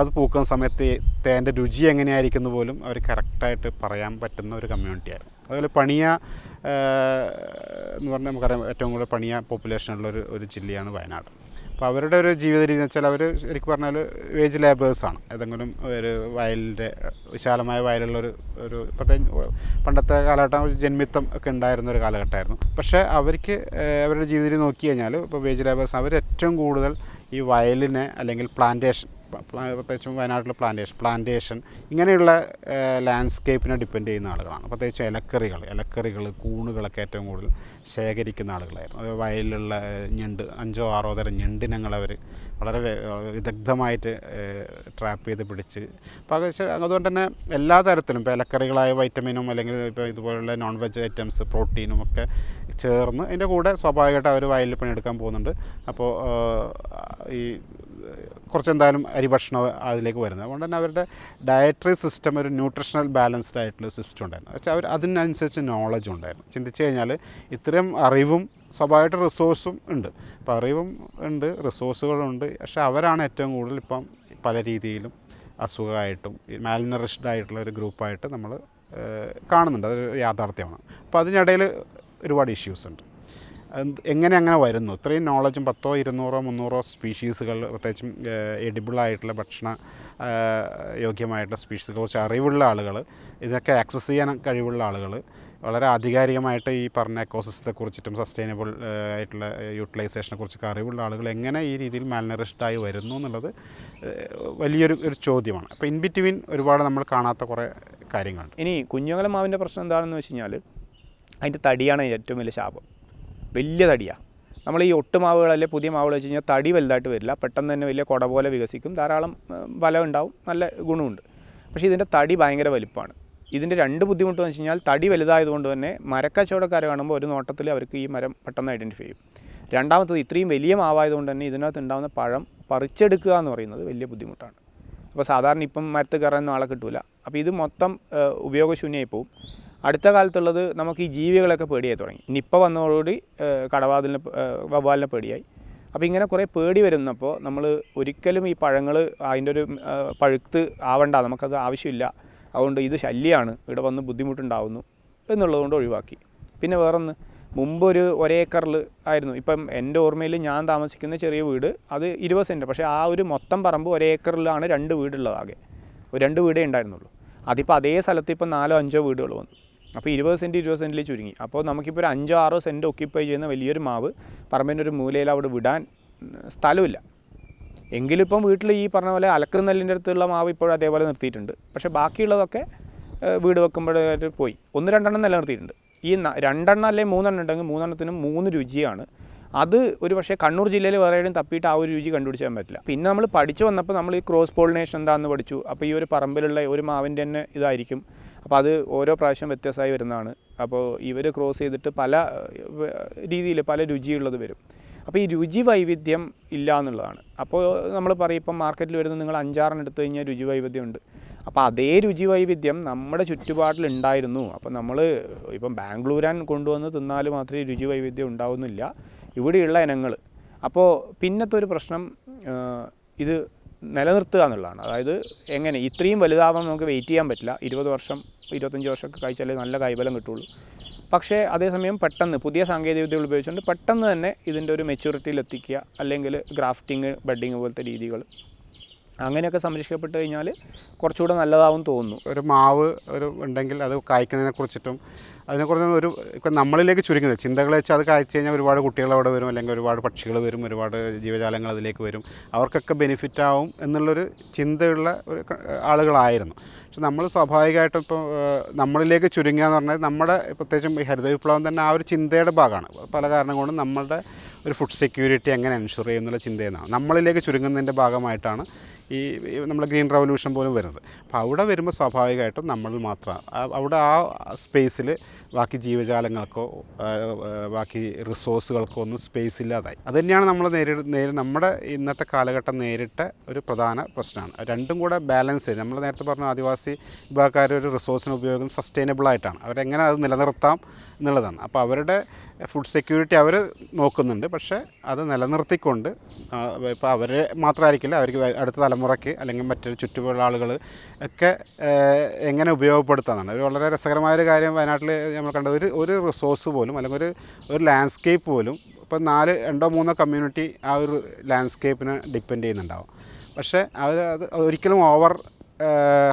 അത് പൂക്കുന്ന സമയത്ത് തേൻ്റെ രുചി എങ്ങനെയായിരിക്കുന്നു പോലും അവർ കറക്റ്റായിട്ട് പറയാൻ പറ്റുന്ന ഒരു കമ്മ്യൂണിറ്റിയായിരുന്നു. അതുപോലെ പണിയ എന്ന് പറഞ്ഞാൽ നമുക്കറിയാം, ഏറ്റവും കൂടുതൽ പണിയ പോപ്പുലേഷനുള്ളൊരു ജില്ലയാണ് വയനാട്. അപ്പോൾ അവരുടെ ഒരു ജീവിത രീതി എന്ന് വെച്ചാൽ അവർ ശരിക്കും പറഞ്ഞാൽ വേജ് ലേബേഴ്സാണ്. ഏതെങ്കിലും ഒരു വയലിൻ്റെ വിശാലമായ വയലുള്ളൊരു പ്രത്യേക പണ്ടത്തെ കാലഘട്ടം ജന്മിത്തം ഒക്കെ ഉണ്ടായിരുന്നൊരു കാലഘട്ടമായിരുന്നു. പക്ഷേ അവർക്ക് അവരുടെ ജീവിത രീതി നോക്കി കഴിഞ്ഞാൽ ഇപ്പോൾ വേജ് ലേബേഴ്സ് അവർ ഏറ്റവും കൂടുതൽ ഈ വയലിനെ അല്ലെങ്കിൽ പ്ലാന്റേഷൻ, പ്രത്യേകിച്ചും വയനാട്ടിലെ പ്ലാന്റേഷൻ ഇങ്ങനെയുള്ള ലാൻഡ്സ്കേപ്പിനെ ഡിപ്പെൻഡ് ചെയ്യുന്ന ആളുകളാണ്. പ്രത്യേകിച്ചും ഇലക്കറികൾ കൂണുകളൊക്കെ ഏറ്റവും കൂടുതൽ ശേഖരിക്കുന്ന ആളുകളായിരുന്നു. അത് വയലിലുള്ള ഞണ്ട്, 5 or 6 തരം ഞണ്ടിനങ്ങൾ അവർ വളരെ വിദഗ്ധമായിട്ട് ട്രാപ്പ് ചെയ്ത് പിടിച്ച്. അപ്പോൾ അതുകൊണ്ട് തന്നെ എല്ലാ തരത്തിലും ഇപ്പോൾ ഇലക്കറികളായ വൈറ്റമിനും അല്ലെങ്കിൽ ഇപ്പോൾ ഇതുപോലുള്ള നോൺ വെജ് ഐറ്റംസ് പ്രോട്ടീനും ഒക്കെ ചേർന്ന് അതിൻ്റെ കൂടെ സ്വാഭാവികമായിട്ട് അവർ വയലിൽ പണിയെടുക്കാൻ പോകുന്നുണ്ട്. അപ്പോൾ ഈ കുറച്ചെന്തായാലും അരി ഭക്ഷണം അതിലേക്ക് വരുന്നത്. അതുകൊണ്ട് തന്നെ അവരുടെ ഡയറ്ററി സിസ്റ്റം ഒരു ന്യൂട്രീഷണൽ ബാലൻസ്ഡ് ആയിട്ടുള്ള സിസ്റ്റം ഉണ്ടായിരുന്നു. പക്ഷേ അവർ അതിനനുസരിച്ച് നോളജ് ഉണ്ടായിരുന്നു. ചിന്തിച്ചു കഴിഞ്ഞാൽ ഇത്രയും അറിവും സ്വാഭാവികമായിട്ട് റിസോഴ്സും ഉണ്ട്. അപ്പോൾ അറിവും ഉണ്ട്, റിസോഴ്സുകളുണ്ട്. പക്ഷേ അവരാണ് ഏറ്റവും കൂടുതൽ ഇപ്പം പല രീതിയിലും അസുഖമായിട്ടും മാൽനറിഷ്ഡ് ആയിട്ടുള്ള ഒരു ഗ്രൂപ്പായിട്ട് നമ്മൾ കാണുന്നുണ്ട്. അതൊരു യാഥാർത്ഥ്യമാണ്. അപ്പോൾ അതിനിടയിൽ ഒരുപാട് ഇഷ്യൂസ് ഉണ്ട്. എങ്ങനെ വരുന്നു ഇത്രയും നോളജും 1000, 200, 300 സ്പീഷീസുകൾ, പ്രത്യേകിച്ചും എഡിബിളായിട്ടുള്ള ഭക്ഷണ യോഗ്യമായിട്ടുള്ള സ്പീഷീസുകൾ കുറിച്ച് അറിവുള്ള ആളുകൾ, ഇതൊക്കെ ആക്സസ് ചെയ്യാൻ കഴിവുള്ള ആളുകൾ വളരെ ആധികാരികമായിട്ട് ഈ പറഞ്ഞ എക്കോസിസ്റ്റത്തെക്കുറിച്ചിട്ടും സസ്റ്റൈനബിൾ ആയിട്ടുള്ള യൂട്ടിലൈസേഷനെ കുറിച്ചൊക്കെ അറിവുള്ള ആളുകൾ എങ്ങനെ ഈ രീതിയിൽ മാൽനറിഷ്ഡായി വരുന്നു എന്നുള്ളത് വലിയൊരു ചോദ്യമാണ്. അപ്പോൾ ഇൻ ബിറ്റ്വീൻ ഒരുപാട് നമ്മൾ കാണാത്ത കുറേ കാര്യങ്ങളുണ്ട്. ഇനി കുഞ്ഞുങ്ങളെ മാവിൻ്റെ പ്രശ്നം എന്താണെന്ന് വെച്ച് കഴിഞ്ഞാൽ അതിൻ്റെ തടിയാണ് ഏറ്റവും വലിയ ശാപം. വലിയ തടിയാണ്. നമ്മൾ ഈ ഒട്ടുമാവുകളല്ലേ പുതിയ മാവുകൾ വെച്ച് കഴിഞ്ഞാൽ തടി വലുതായിട്ട് വരില്ല, പെട്ടെന്ന് തന്നെ വലിയ കുട പോലെ വികസിക്കും, ധാരാളം ഫലം ഉണ്ടാവും, നല്ല ഗുണമുണ്ട്. പക്ഷേ ഇതിൻ്റെ തടി ഭയങ്കര വലിപ്പമാണ്. ഇതിൻ്റെ 2 ബുദ്ധിമുട്ട് എന്ന് വെച്ച് കഴിഞ്ഞാൽ തടി വലുതായതുകൊണ്ട് തന്നെ മരക്കച്ചവടക്കാരെ കാണുമ്പോൾ ഒരു നോട്ടത്തിൽ അവർക്ക് ഈ മരം പെട്ടെന്ന് ഐഡൻറ്റിഫൈ ചെയ്യും. രണ്ടാമത്തത് ഇത്രയും വലിയ മാവായതുകൊണ്ട് തന്നെ ഇതിനകത്ത് ഉണ്ടാകുന്ന പഴം പറിച്ചെടുക്കുക എന്ന് പറയുന്നത് വലിയ ബുദ്ധിമുട്ടാണ്. അപ്പോൾ സാധാരണ ഇപ്പം മരത്ത് കയറാനൊന്നും ആളെ കിട്ടില്ല. അപ്പോൾ ഇത് മൊത്തം ഉപയോഗശൂന്യമായി പോവും. അടുത്ത കാലത്തുള്ളത് നമുക്ക് ഈ ജീവികളൊക്കെ പേടിയായി തുടങ്ങി. നിപ്പ വന്നതോടുകൂടി വവ്വാലിനെ പേടിയായി. അപ്പോൾ ഇങ്ങനെ കുറേ പേടി വരുന്നപ്പോൾ നമ്മൾ ഒരിക്കലും ഈ പഴങ്ങൾ അതിൻ്റെ ഒരു പഴുത്ത് ആവണ്ട, നമുക്കത് ആവശ്യമില്ല, അതുകൊണ്ട് ഇത് ശല്യമാണ്, ഇവിടെ വന്ന് ബുദ്ധിമുട്ടുണ്ടാവുന്നു എന്നുള്ളതുകൊണ്ട് ഒഴിവാക്കി. പിന്നെ വേറൊന്ന്, മുമ്പൊരു 1 acre ആയിരുന്നു. ഇപ്പം എൻ്റെ ഓർമ്മയിൽ ഞാൻ താമസിക്കുന്ന ചെറിയ വീട് അത് 20 സെൻറ്റ്. പക്ഷേ ആ ഒരു മൊത്തം പറമ്പ് 1 acre രണ്ട് വീടുള്ളത്. ആകെ 2 വീടേ ഉണ്ടായിരുന്നുള്ളൂ. അതിപ്പോൾ അതേ സ്ഥലത്ത് ഇപ്പം 4-5 വീടുകൾ വന്നു. അപ്പോൾ 20 സെൻറ്റിൽ ചുരുങ്ങി. അപ്പോൾ നമുക്കിപ്പോൾ ഒരു 5-6 സെൻറ്റ് ഒക്യുപ്പൈ ചെയ്യുന്ന വലിയൊരു മാവ് പറമ്പിൻ്റെ ഒരു മൂലയിൽ അവിടെ വിടാൻ സ്ഥലമില്ല. എങ്കിലിപ്പം വീട്ടിൽ ഈ പറഞ്ഞ പോലെ അലക്കുന്നെല്ലിൻ്റെ അടുത്തുള്ള മാവ് ഇപ്പോഴും അതേപോലെ നിർത്തിയിട്ടുണ്ട്. പക്ഷേ ബാക്കിയുള്ളതൊക്കെ വീട് വെക്കുമ്പോഴായിട്ട് പോയി. 1-2 നിലനിർത്തിയിട്ടുണ്ട്. ഈ 2 അല്ലെങ്കിൽ 3 ഉണ്ടെങ്കിൽ 3 3 രുചിയാണ്. അത് ഒരു പക്ഷേ കണ്ണൂർ ജില്ലയിൽ വേറെയും തപ്പിയിട്ട് ആ ഒരു രുചി കണ്ടുപിടിച്ചാൻ പറ്റില്ല. പിന്നെ നമ്മൾ പഠിച്ചു വന്നപ്പോൾ നമ്മൾ ഈ ക്രോസ് പോളിനേഷൻ എന്താണെന്ന് പഠിച്ചു. അപ്പോൾ ഈ ഒരു പറമ്പിലുള്ള ഒരു മാവിൻ്റെ തന്നെ ഇതായിരിക്കും. അപ്പോൾ അത് ഓരോ പ്രാവശ്യം വ്യത്യസ്തമായി വരുന്നതാണ്. അപ്പോൾ ഇവർ ക്രോസ് ചെയ്തിട്ട് പല രീതിയിൽ പല രുചിയുള്ളത് വരും. അപ്പോൾ ഈ രുചി വൈവിധ്യം ഇല്ല എന്നുള്ളതാണ്. അപ്പോൾ നമ്മൾ പറയും ഇപ്പം മാർക്കറ്റിൽ വരുന്ന നിങ്ങൾ 5-6 എടുത്തു കഴിഞ്ഞാൽ രുചി വൈവിധ്യമുണ്ട്. അപ്പോൾ അതേ രുചിവൈവിധ്യം നമ്മുടെ ചുറ്റുപാടിൽ ഉണ്ടായിരുന്നു. അപ്പോൾ നമ്മൾ ഇപ്പം ബാംഗ്ലൂരാൻ കൊണ്ടുവന്ന് തിന്നാൽ മാത്രമേ രുചിവൈവിധ്യം ഉണ്ടാവുന്നില്ല ഇവിടെയുള്ള ഇനങ്ങൾ. അപ്പോൾ പിന്നത്തെ ഒരു പ്രശ്നം ഇത് നിലനിർത്തുക എന്നുള്ളതാണ്. അതായത് എങ്ങനെ ഇത്രയും വലുതാവാൻ നമുക്ക് വെയിറ്റ് ചെയ്യാൻ പറ്റില്ല. 20 വർഷം 25 വർഷമൊക്കെ കഴിച്ചാലേ നല്ല കായ്ഫലം കിട്ടുള്ളൂ. പക്ഷേ അതേസമയം പെട്ടെന്ന് പുതിയ സാങ്കേതികവിദ്യകൾ ഉപയോഗിച്ചുകൊണ്ട് പെട്ടെന്ന് തന്നെ ഇതിൻ്റെ ഒരു മെച്യൂരിറ്റിയിലെത്തിക്കുക, അല്ലെങ്കിൽ ഗ്രാഫ്റ്റിങ്, ബെഡിങ് പോലത്തെ രീതികൾ അങ്ങനെയൊക്കെ സംരക്ഷിക്കപ്പെട്ട് കഴിഞ്ഞാൽ കുറച്ചുകൂടെ നല്ലതാവും തോന്നുന്നു. ഒരു മാവ് ഒരു ഉണ്ടെങ്കിൽ അത് കായ്ക്കുന്നതിനെ കുറിച്ചിട്ടും അതിനെക്കുറിച്ച് ഒരു ഇപ്പം നമ്മളിലേക്ക് ചുരുങ്ങുന്നത് ചിന്തകൾ വെച്ച് അത് കായ്ച്ചു കഴിഞ്ഞാൽ ഒരുപാട് കുട്ടികൾ അവിടെ വരും, അല്ലെങ്കിൽ ഒരുപാട് പക്ഷികൾ വരും, ഒരുപാട് ജീവജാലങ്ങൾ അതിലേക്ക് വരും, അവർക്കൊക്കെ ബെനിഫിറ്റ് ആവും എന്നുള്ളൊരു ചിന്തയുള്ള ഒരു ആളുകളായിരുന്നു. പക്ഷെ നമ്മൾ സ്വാഭാവികമായിട്ടും ഇപ്പോൾ നമ്മളിലേക്ക് ചുരുങ്ങുക എന്ന് പറഞ്ഞാൽ നമ്മുടെ പ്രത്യേകിച്ചും ഹരിത വിപ്ലവം തന്നെ ആ ഒരു ചിന്തയുടെ ഭാഗമാണ്. പല കാരണം കൊണ്ടും നമ്മളുടെ ഒരു ഫുഡ് സെക്യൂരിറ്റി എങ്ങനെ എൻഷുർ ചെയ്യുന്നുള്ള ചിന്തയെന്നാണ് നമ്മളിലേക്ക് ചുരുങ്ങുന്നതിൻ്റെ ഭാഗമായിട്ടാണ് ഈ നമ്മുടെ ഗ്രീൻ റവല്യൂഷൻ പോലും വരുന്നത്. അപ്പോൾ അവിടെ വരുമ്പോൾ സ്വാഭാവികമായിട്ടും നമ്മൾ മാത്രമാണ് അവിടെ ആ സ്പേസിൽ ബാക്കി ജീവജാലങ്ങൾക്കോ ബാക്കി റിസോഴ്സുകൾക്കോ ഒന്നും സ്പേസ് ഇല്ലാതായി. അത് തന്നെയാണ് നമ്മൾ നമ്മുടെ ഇന്നത്തെ കാലഘട്ടം നേരിട്ട ഒരു പ്രധാന പ്രശ്നമാണ്. രണ്ടും കൂടെ ബാലൻസ് ചെയ്ത് നമ്മൾ നേരത്തെ പറഞ്ഞ ആദിവാസി വിഭാഗക്കാർ ഒരു റിസോഴ്സിന് ഉപയോഗം സസ്റ്റൈനബിളായിട്ടാണ്, അവരെങ്ങനെ അത് നിലനിർത്താം എന്നുള്ളതാണ്. അപ്പോൾ അവരുടെ ഫുഡ് സെക്യൂരിറ്റി അവർ നോക്കുന്നുണ്ട്, പക്ഷേ അത് നിലനിർത്തിക്കൊണ്ട് ഇപ്പോൾ അവരെ മാത്രമായിരിക്കില്ല, അവർക്ക് അടുത്ത തലമുറയ്ക്ക് അല്ലെങ്കിൽ മറ്റൊരു ചുറ്റുമുള്ള ആളുകൾ ഒക്കെ എങ്ങനെ ഉപയോഗപ്പെടുത്താമെന്നാണ് ഒരു വളരെ രസകരമായൊരു കാര്യം. വയനാട്ടിൽ നമ്മൾ കണ്ട ഒരു റിസോഴ്സ് പോലും അല്ലെങ്കിൽ ഒരു ലാൻഡ്സ്കേപ്പ് പോലും ഇപ്പം 2 3 കമ്മ്യൂണിറ്റി ആ ഒരു ലാൻഡ്സ്കേപ്പിനെ ഡിപ്പെൻഡ് ചെയ്യുന്നുണ്ടാവും. പക്ഷേ അത് ഒരിക്കലും ഓവർ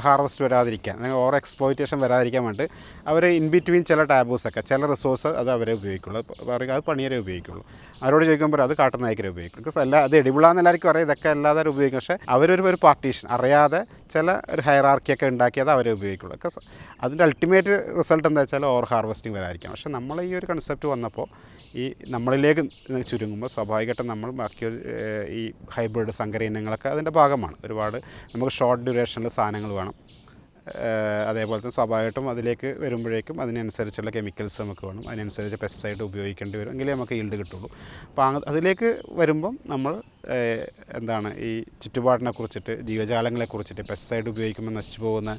ഹാർവസ്റ്റ് വരാതിരിക്കാൻ അല്ലെങ്കിൽ ഓവർ എക്സ്പ്ലോയിറ്റേഷൻ വരാതിരിക്കാൻ വേണ്ടി അവർ ഇൻ ബിറ്റ്വീൻ ചില ടാബൂസൊക്കെ ചില റിസോഴ്സ് അത് അവരെ ഉപയോഗിക്കുള്ളൂ, പറയുക അത് പണിയരെ ഉപയോഗിക്കുള്ളൂ, അവരോട് ചോദിക്കുമ്പോൾ അത് കാട്ടുനായ്ക്കരെ ഉപയോഗിക്കും, അല്ല അത് എടിവിളാന്ന് എല്ലാവർക്കും അറിയാം, ഇതൊക്കെ അല്ലാതെ ഉപയോഗിക്കും. പക്ഷേ അവരൊരു പാർട്ടീഷൻ അറിയാതെ ചില ഒരു ഹൈറാർക്കിയൊക്കെ ഉണ്ടാക്കിയത് അവരെ ഉപയോഗിക്കുള്ളൂ. ഒക്കെ അതിൻ്റെ അൾട്ടിമേറ്റ് റിസൾട്ട് എന്താ വെച്ചാൽ ഓവർ ഹാർവസ്റ്റിംഗ് വരാതിരിക്കാം. പക്ഷേ നമ്മൾ ഈ ഒരു കൺസെപ്റ്റ് വന്നപ്പോൾ ഈ നമ്മളിലേക്ക് ചുരുങ്ങുമ്പോൾ സ്വാഭാവികമായിട്ടും നമ്മൾ ബാക്കി ഈ ഹൈബ്രിഡ് സങ്കര ഇനങ്ങളൊക്കെ അതിൻ്റെ ഭാഗമാണ്. ഒരുപാട് നമുക്ക് ഷോർട്ട് ഡ്യൂറേഷനിൽ സാധനങ്ങൾ വേണം, അതേപോലെ തന്നെ സ്വാഭാവികമായിട്ടും അതിലേക്ക് വരുമ്പോഴേക്കും അതിനനുസരിച്ചുള്ള കെമിക്കൽസ് നമുക്ക് വേണം, അതിനനുസരിച്ച് പെസ്റ്റിസൈഡ് ഉപയോഗിക്കേണ്ടി വരും, എങ്കിലേ നമുക്ക് ഈൽഡ് കിട്ടുള്ളൂ. അപ്പോൾ അതിലേക്ക് വരുമ്പം നമ്മൾ എന്താണ് ഈ ചുറ്റുപാടിനെ കുറിച്ചിട്ട് ജീവജാലങ്ങളെ കുറിച്ചിട്ട് പെസ്റ്റിസൈഡ് ഉപയോഗിക്കുമ്പോൾ നശിച്ചു പോകുന്ന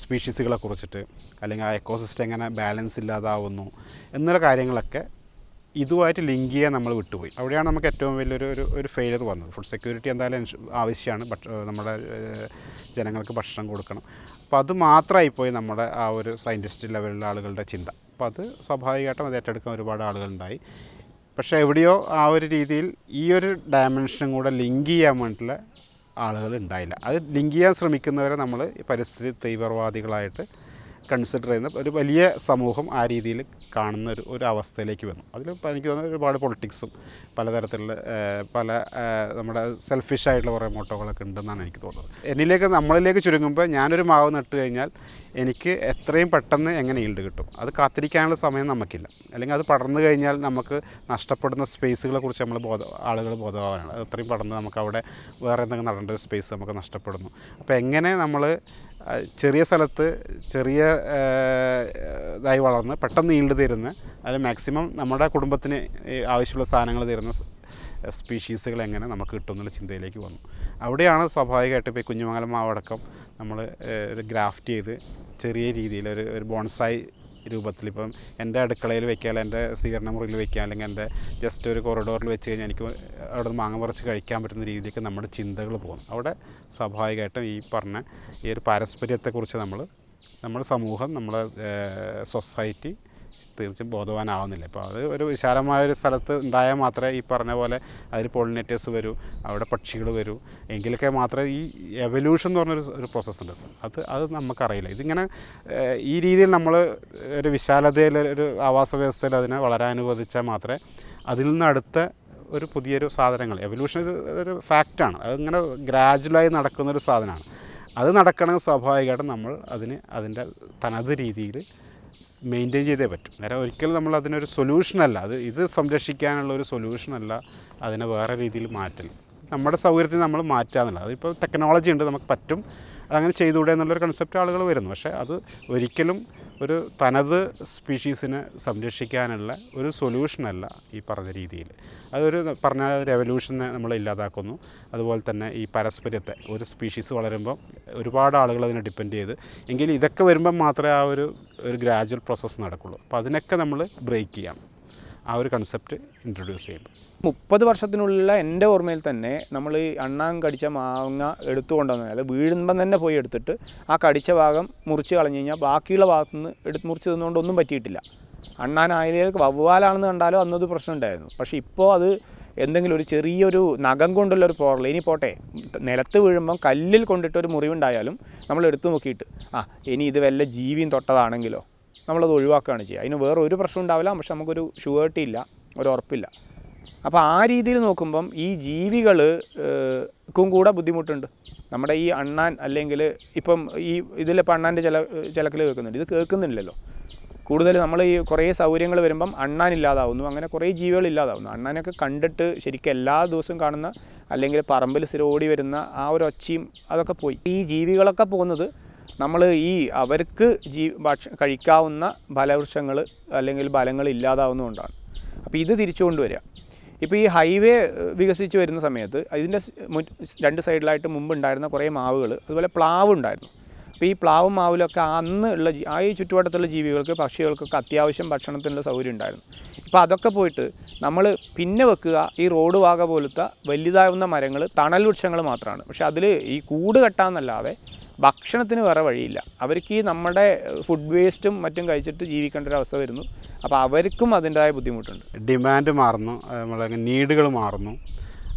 സ്പീഷീസുകളെ കുറിച്ചിട്ട് അല്ലെങ്കിൽ ആ എക്കോസിസ്റ്റം എങ്ങനെ ബാലൻസ് ഇല്ലാതാവുന്നു എന്നുള്ള കാര്യങ്ങളൊക്കെ ഇതുമായിട്ട് ലിങ്ക് ചെയ്യാൻ നമ്മൾ വിട്ടുപോയി. അവിടെയാണ് നമുക്ക് ഏറ്റവും വലിയൊരു ഒരു ഫെയിലിയർ വന്നത്. ഫുഡ് സെക്യൂരിറ്റി എന്തായാലും ആവശ്യമാണ്, നമ്മുടെ ജനങ്ങൾക്ക് ഭക്ഷണം കൊടുക്കണം. അപ്പോൾ അത് മാത്രമായി പോയി നമ്മുടെ ആ ഒരു സയൻറ്റിസ്റ്റ് ലെവലിലുള്ള ആളുകളുടെ ചിന്ത. അപ്പോൾ അത് സ്വാഭാവികമായിട്ടും അത് ഏറ്റെടുക്കാൻ ഒരുപാട് ആളുകളുണ്ടായി. പക്ഷേ എവിടെയോ ആ ഒരു രീതിയിൽ ഈ ഒരു ഡയമെൻഷനും കൂടെ ലിങ്ക് ചെയ്യാൻ വേണ്ടിയിട്ടുള്ള ആളുകൾ ഉണ്ടായില്ല. അത് ലിങ്ക് ചെയ്യാൻ ശ്രമിക്കുന്നവരെ നമ്മൾ പരിസ്ഥിതി തീവ്രവാദികളായിട്ട് കൺസിഡർ ചെയ്യുന്ന ഒരു വലിയ സമൂഹം ആ രീതിയിൽ കാണുന്ന ഒരു അവസ്ഥയിലേക്ക് വന്നു. അതിൽ എനിക്ക് തോന്നുന്നത് ഒരുപാട് പൊളിറ്റിക്സും പലതരത്തിലുള്ള പല നമ്മുടെ സെൽഫിഷായിട്ടുള്ള കുറേ മോട്ടോകളൊക്കെ ഉണ്ടെന്നാണ് എനിക്ക് തോന്നുന്നത്. നമ്മളിലേക്ക് ചുരുങ്ങുമ്പോൾ ഞാനൊരു മാവ് നട്ട് കഴിഞ്ഞാൽ എനിക്ക് എത്രയും പെട്ടെന്ന് എങ്ങനെ ഈൽഡ് കിട്ടും, അത് കാത്തിരിക്കാനുള്ള സമയം നമുക്കില്ല, അല്ലെങ്കിൽ അത് പടർന്നു കഴിഞ്ഞാൽ നമുക്ക് നഷ്ടപ്പെടുന്ന സ്പേസുകളെക്കുറിച്ച് നമ്മൾ ആളുകൾ ബോധവാനാണ്. അത് എത്രയും പടർന്ന് നമുക്ക് അവിടെ വേറെ എന്തെങ്കിലും നടേണ്ട ഒരു സ്പേസ് നമുക്ക് നഷ്ടപ്പെടുന്നു. അപ്പോൾ എങ്ങനെ നമ്മൾ ചെറിയ സ്ഥലത്ത് ചെറിയ ഇതായി വളർന്ന് പെട്ടെന്ന് ഈൽഡ് തരുന്ന, അതിൽ മാക്സിമം നമ്മുടെ കുടുംബത്തിന് ആവശ്യമുള്ള സാധനങ്ങൾ തരുന്ന സ്പീഷീസുകൾ എങ്ങനെ നമുക്ക് കിട്ടും എന്നുള്ള ചിന്തയിലേക്ക് വന്നു. അവിടെയാണ് സ്വാഭാവികമായിട്ട് ഇപ്പോൾ കുഞ്ഞുമംഗലം മാവടക്കം നമ്മൾ ഒരു ഗ്രാഫ്റ്റ് ചെയ്ത് ചെറിയ രീതിയിൽ ഒരു ബോൺസായി രൂപത്തിൽ ഇപ്പം എൻ്റെ അടുക്കളയിൽ വയ്ക്കുക, എൻ്റെ സ്വീകരണ മുറിയിൽ വയ്ക്കുക, അല്ലെങ്കിൽ എൻ്റെ ജസ്റ്റ് ഒരു കൊറിഡോറിൽ വെച്ച് കഴിഞ്ഞാൽ എനിക്ക് അവിടെ നിന്ന് മാങ്ങ പറിച്ച് കഴിക്കാൻ പറ്റുന്ന രീതിയിലേക്ക് നമ്മുടെ ചിന്തകൾ പോകും. അവിടെ സ്വാഭാവികമായിട്ടും ഈ പറഞ്ഞ ഈ ഒരു പാരസ്പര്യത്തെക്കുറിച്ച് നമ്മുടെ സമൂഹം, നമ്മുടെ സൊസൈറ്റി തീർച്ചയായും ബോധവാനാവുന്നില്ല. ഇപ്പോൾ അത് ഒരു വിശാലമായൊരു സ്ഥലത്ത് ഉണ്ടായാൽ മാത്രമേ ഈ പറഞ്ഞ പോലെ അതിൽ പോളിനേറ്റേഴ്സ് വരൂ, അവിടെ പക്ഷികൾ വരൂ, എങ്കിലൊക്കെ മാത്രമേ ഈ എവല്യൂഷൻ എന്ന് പറഞ്ഞൊരു പ്രോസസ്സുണ്ട്. അത് നമുക്കറിയില്ല. ഇതിങ്ങനെ ഈ രീതിയിൽ നമ്മൾ ഒരു വിശാലതയിൽ ഒരു ആവാസ വ്യവസ്ഥയിൽ അതിനെ വളരാൻ അനുവദിച്ചാൽ മാത്രമേ അതിൽ നിന്ന് അടുത്ത ഒരു പുതിയൊരു സാധനങ്ങൾ, എവല്യൂഷൻ ഒരു ഫാക്റ്റാണ്, അതിങ്ങനെ ഗ്രാജുവലായി നടക്കുന്നൊരു സാധനമാണ്. അത് നടക്കണമെങ്കിൽ സ്വാഭാവികമായിട്ടും നമ്മൾ അതിൻ്റെ തനത് രീതിയിൽ മെയിൻറ്റെയിൻ ചെയ്തേ പറ്റും. നേരെ ഒരിക്കലും നമ്മൾ അതിനൊരു സൊല്യൂഷനല്ല, ഇത് സംരക്ഷിക്കാനുള്ള ഒരു സൊല്യൂഷനല്ല അതിനെ വേറെ രീതിയിൽ മാറ്റൽ, നമ്മുടെ സൗകര്യത്തിന് നമ്മൾ മാറ്റുക എന്നുള്ളത്. അതിപ്പോൾ ടെക്നോളജി ഉണ്ട്, നമുക്ക് പറ്റും, അതങ്ങനെ ചെയ്തുകൂടെ എന്നുള്ളൊരു കൺസെപ്റ്റ് ആളുകൾ വരുന്നു. പക്ഷേ അത് ഒരിക്കലും ഒരു തനത് സ്പീഷീസിനെ സംരക്ഷിക്കാനുള്ള ഒരു സൊല്യൂഷനല്ല ഈ പറഞ്ഞ രീതിയിൽ. അതൊരു പറഞ്ഞാൽ ഒരു എവല്യൂഷനെ നമ്മൾ ഇല്ലാതാക്കുന്നു. അതുപോലെ തന്നെ ഈ പരസ്പര്യത്തെ ഒരു സ്പീഷീസ് വളരുമ്പോൾ ഒരുപാട് ആളുകൾ അതിനെ ഡിപ്പെൻഡ് ചെയ്ത് എങ്കിൽ ഇതൊക്കെ വരുമ്പം മാത്രമേ ആ ഒരു ഗ്രാജുവൽ പ്രോസസ്സ് നടക്കുള്ളൂ. അപ്പോൾ അതിനൊക്കെ നമ്മൾ ബ്രേക്ക് ചെയ്യാം ആ ഒരു കൺസെപ്റ്റ് ഇൻട്രൊഡ്യൂസ് ചെയ്യുമ്പോൾ. 30 വർഷത്തിനുള്ള എൻ്റെ ഓർമ്മയിൽ തന്നെ നമ്മൾ ഈ അണ്ണാൻ കടിച്ച മാങ്ങ എടുത്തുകൊണ്ടുവന്ന അതായത് വീഴുമ്പം തന്നെ പോയി എടുത്തിട്ട് ആ കടിച്ച ഭാഗം മുറിച്ച് കളഞ്ഞു കഴിഞ്ഞാൽ ബാക്കിയുള്ള ഭാഗത്തുനിന്ന് എടുത്ത് മുറിച്ച് തിന്നുകൊണ്ടൊന്നും പറ്റിയിട്ടില്ല. അണ്ണാൻ ആയിലേക്ക് വവ്വാലാണെന്ന് കണ്ടാലോ അന്നത് പ്രശ്നമുണ്ടായിരുന്നു. പക്ഷേ ഇപ്പോൾ അത് എന്തെങ്കിലും ഒരു ചെറിയൊരു നഖം കൊണ്ടുള്ള ഒരു പോറൽ, ഇനി പോട്ടെ നിലത്ത് വീഴുമ്പം കല്ലിൽ കൊണ്ടിട്ടൊരു മുറിവുണ്ടായാലും നമ്മൾ എടുത്തു നോക്കിയിട്ട് ആ ഇനി ഇത് വല്ല ജീവിയും തൊട്ടതാണെങ്കിലോ നമ്മളത് ഒഴിവാക്കുകയാണ് ചെയ്യുക. അതിന് വേറെ ഒരു പ്രശ്നം ഉണ്ടാവില്ല, പക്ഷെ നമുക്കൊരു ഷുവേർട്ടി ഇല്ല, ഒരു ഉറപ്പില്ല. അപ്പോൾ ആ രീതിയിൽ നോക്കുമ്പം ഈ ജീവികൾക്കും കൂടെ ബുദ്ധിമുട്ടുണ്ട്. നമ്മുടെ ഈ അണ്ണാൻ അല്ലെങ്കിൽ ഇപ്പം ഈ ഇതിലിപ്പോൾ അണ്ണാൻ്റെ ചിലക്കിൽ കേൾക്കുന്നുണ്ട്, ഇത് കേൾക്കുന്നില്ലല്ലോ. കൂടുതൽ നമ്മൾ ഈ കുറേ സൗകര്യങ്ങൾ വരുമ്പം അണ്ണാൻ ഇല്ലാതാവുന്നു, അങ്ങനെ കുറേ ജീവികൾ ഇല്ലാതാവുന്നു. അണ്ണാനൊക്കെ കണ്ടിട്ട് ശരിക്കും എല്ലാ ദിവസവും കാണുന്ന അല്ലെങ്കിൽ പറമ്പിൽ സ്ഥിരം ഓടി വരുന്ന ആ ഒരു ഒച്ചയും അതൊക്കെ പോയി. ഈ ജീവികളൊക്കെ പോകുന്നത് നമ്മൾ ഈ അവർക്ക് കഴിക്കാവുന്ന ഫലവൃക്ഷങ്ങൾ അല്ലെങ്കിൽ ഫലങ്ങൾ ഇല്ലാതാവുന്നതുകൊണ്ടാണ്. അപ്പോൾ ഇത് തിരിച്ചുകൊണ്ടുവരിക. ഇപ്പോൾ ഈ ഹൈവേ വികസിച്ച് വരുന്ന സമയത്ത് ഇതിൻ്റെ 2 സൈഡിലായിട്ട് മുമ്പുണ്ടായിരുന്ന കുറേ മാവുകൾ, അതുപോലെ പ്ലാവ് ഉണ്ടായിരുന്നു. അപ്പോൾ ഈ പ്ലാവും മാവിലൊക്കെ അന്ന് ഉള്ള ആ ഈ ചുറ്റുവട്ടത്തുള്ള ജീവികൾക്ക് പക്ഷികൾക്കൊക്കെ അത്യാവശ്യം ഭക്ഷണത്തിനുള്ള സൗകര്യം ഉണ്ടായിരുന്നു. ഇപ്പോൾ അതൊക്കെ പോയിട്ട് നമ്മൾ പിന്നെ വെക്കുക ഈ റോഡ് വാക പോലത്തെ വലുതാവുന്ന മരങ്ങൾ തണൽ വൃക്ഷങ്ങൾ മാത്രമാണ്. പക്ഷേ അതിൽ ഈ കൂട് കെട്ടാന്നല്ലാതെ ഭക്ഷണത്തിന് വേറെ വഴിയില്ല. അവർക്ക് ഈ നമ്മുടെ ഫുഡ് വേസ്റ്റും മറ്റും കഴിച്ചിട്ട് ജീവിക്കേണ്ട ഒരു അവസ്ഥ വരുന്നു. അപ്പോൾ അവർക്കും അതിൻ്റെതായ ബുദ്ധിമുട്ടുണ്ട്. ഡിമാൻഡ് മാറുന്നു, നമ്മളെ നീഡുകൾ മാറുന്നു.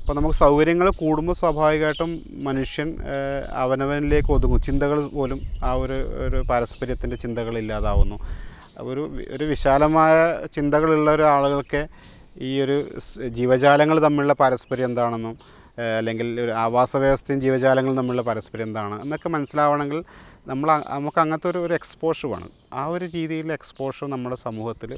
അപ്പോൾ നമുക്ക് സൗകര്യങ്ങൾ കൂടുമ്പോൾ സ്വാഭാവികമായിട്ടും മനുഷ്യൻ അവനവനിലേക്ക് ഒതുങ്ങും. ചിന്തകൾ പോലും ആ ഒരു പാരസ്പര്യത്തിൻ്റെ ചിന്തകൾ ഇല്ലാതാവുന്നു. ഒരു വിശാലമായ ചിന്തകളുള്ള ഒരാളുകൾക്ക് ഈ ഒരു ജീവജാലങ്ങൾ തമ്മിലുള്ള പാരസ്പര്യം എന്താണെന്നും അല്ലെങ്കിൽ ഒരു ആവാസ വ്യവസ്ഥയും ജീവജാലങ്ങൾ തമ്മിലുള്ള പരസ്പരം എന്താണ് എന്നൊക്കെ മനസ്സിലാവണമെങ്കിൽ നമുക്ക് അങ്ങനത്തെ ഒരു എക്സ്പോഷർ വേണം. ആ ഒരു രീതിയിലുള്ള എക്സ്പോഷർ നമ്മുടെ സമൂഹത്തിൽ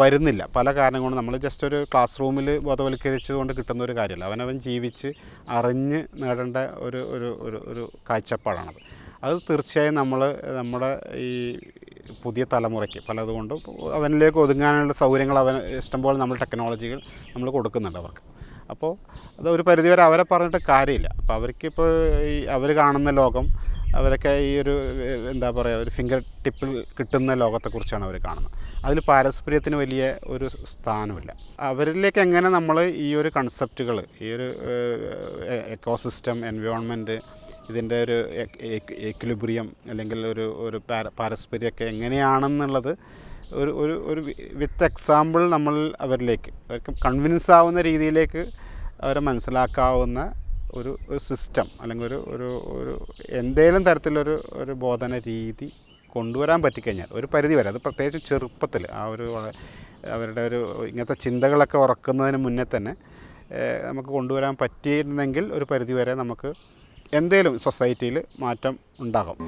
വരുന്നില്ല. പല കാരണം കൊണ്ട് നമ്മൾ ജസ്റ്റ് ഒരു ക്ലാസ് റൂമിൽ ബോധവൽക്കരിച്ചതുകൊണ്ട് കിട്ടുന്ന ഒരു കാര്യമല്ല. അവനവൻ ജീവിച്ച് അറിഞ്ഞ് നേടേണ്ട ഒരു ഒരു ഒരു കാഴ്ചപ്പാടാണത്. അത് തീർച്ചയായും നമ്മുടെ ഈ പുതിയ തലമുറയ്ക്ക് പലതുകൊണ്ടും അവനിലേക്ക് ഒതുങ്ങാനുള്ള സൗകര്യങ്ങൾ ഇഷ്ടംപോലെ നമ്മൾ ടെക്നോളജികൾ നമ്മൾ കൊടുക്കുന്നുണ്ട് അവർക്ക്. അപ്പോൾ അത് ഒരു പരിധിവരെ അവരെ പറഞ്ഞിട്ട് കാര്യമില്ല. അപ്പോൾ അവർക്കിപ്പോൾ ഈ അവർ കാണുന്ന ലോകം അവരൊക്കെ ഈ ഒരു എന്താ പറയുക ഒരു ഫിംഗർ ടിപ്പിൽ കിട്ടുന്ന ലോകത്തെക്കുറിച്ചാണ് അവർ കാണുന്നത്. അതിൽ പാരസ്പര്യത്തിന് വലിയ ഒരു സ്ഥാനമില്ല. അവരിലേക്ക് എങ്ങനെ നമ്മൾ ഈ ഒരു കൺസെപ്റ്റുകൾ ഈ ഒരു എക്കോസിസ്റ്റം എൻവയോൺമെൻറ്റ് ഇതിൻ്റെ ഒരു എക്വിലിബ്രിയം അല്ലെങ്കിൽ ഒരു പാരസ്പര്യമൊക്കെ എങ്ങനെയാണെന്നുള്ളത് ഒരു ഒരു ഒരു വിത്ത് എക്സാമ്പിൾ നമ്മൾ അവർക്ക് കൺവിൻസ് ആവുന്ന രീതിയിലേക്ക് അവരെ മനസ്സിലാക്കാവുന്ന ഒരു ഒരു സിസ്റ്റം അല്ലെങ്കിൽ ഒരു ഒരു ഒരു എന്തെങ്കിലും തരത്തിലൊരു ഒരു ബോധന രീതി കൊണ്ടുവരാൻ പറ്റിക്കഴിഞ്ഞാൽ ഒരു പരിധി വരെ, അത് പ്രത്യേകിച്ച് ചെറുപ്പത്തിൽ ആ ഒരു അവരുടെ ഒരു ഇങ്ങനത്തെ ചിന്തകളൊക്കെ ഉറക്കുന്നതിന് മുന്നേ തന്നെ നമുക്ക് കൊണ്ടുവരാൻ പറ്റിയിരുന്നെങ്കിൽ ഒരു പരിധി വരെ നമുക്ക് എന്തെങ്കിലും സൊസൈറ്റിയിൽ മാറ്റം ഉണ്ടാകും.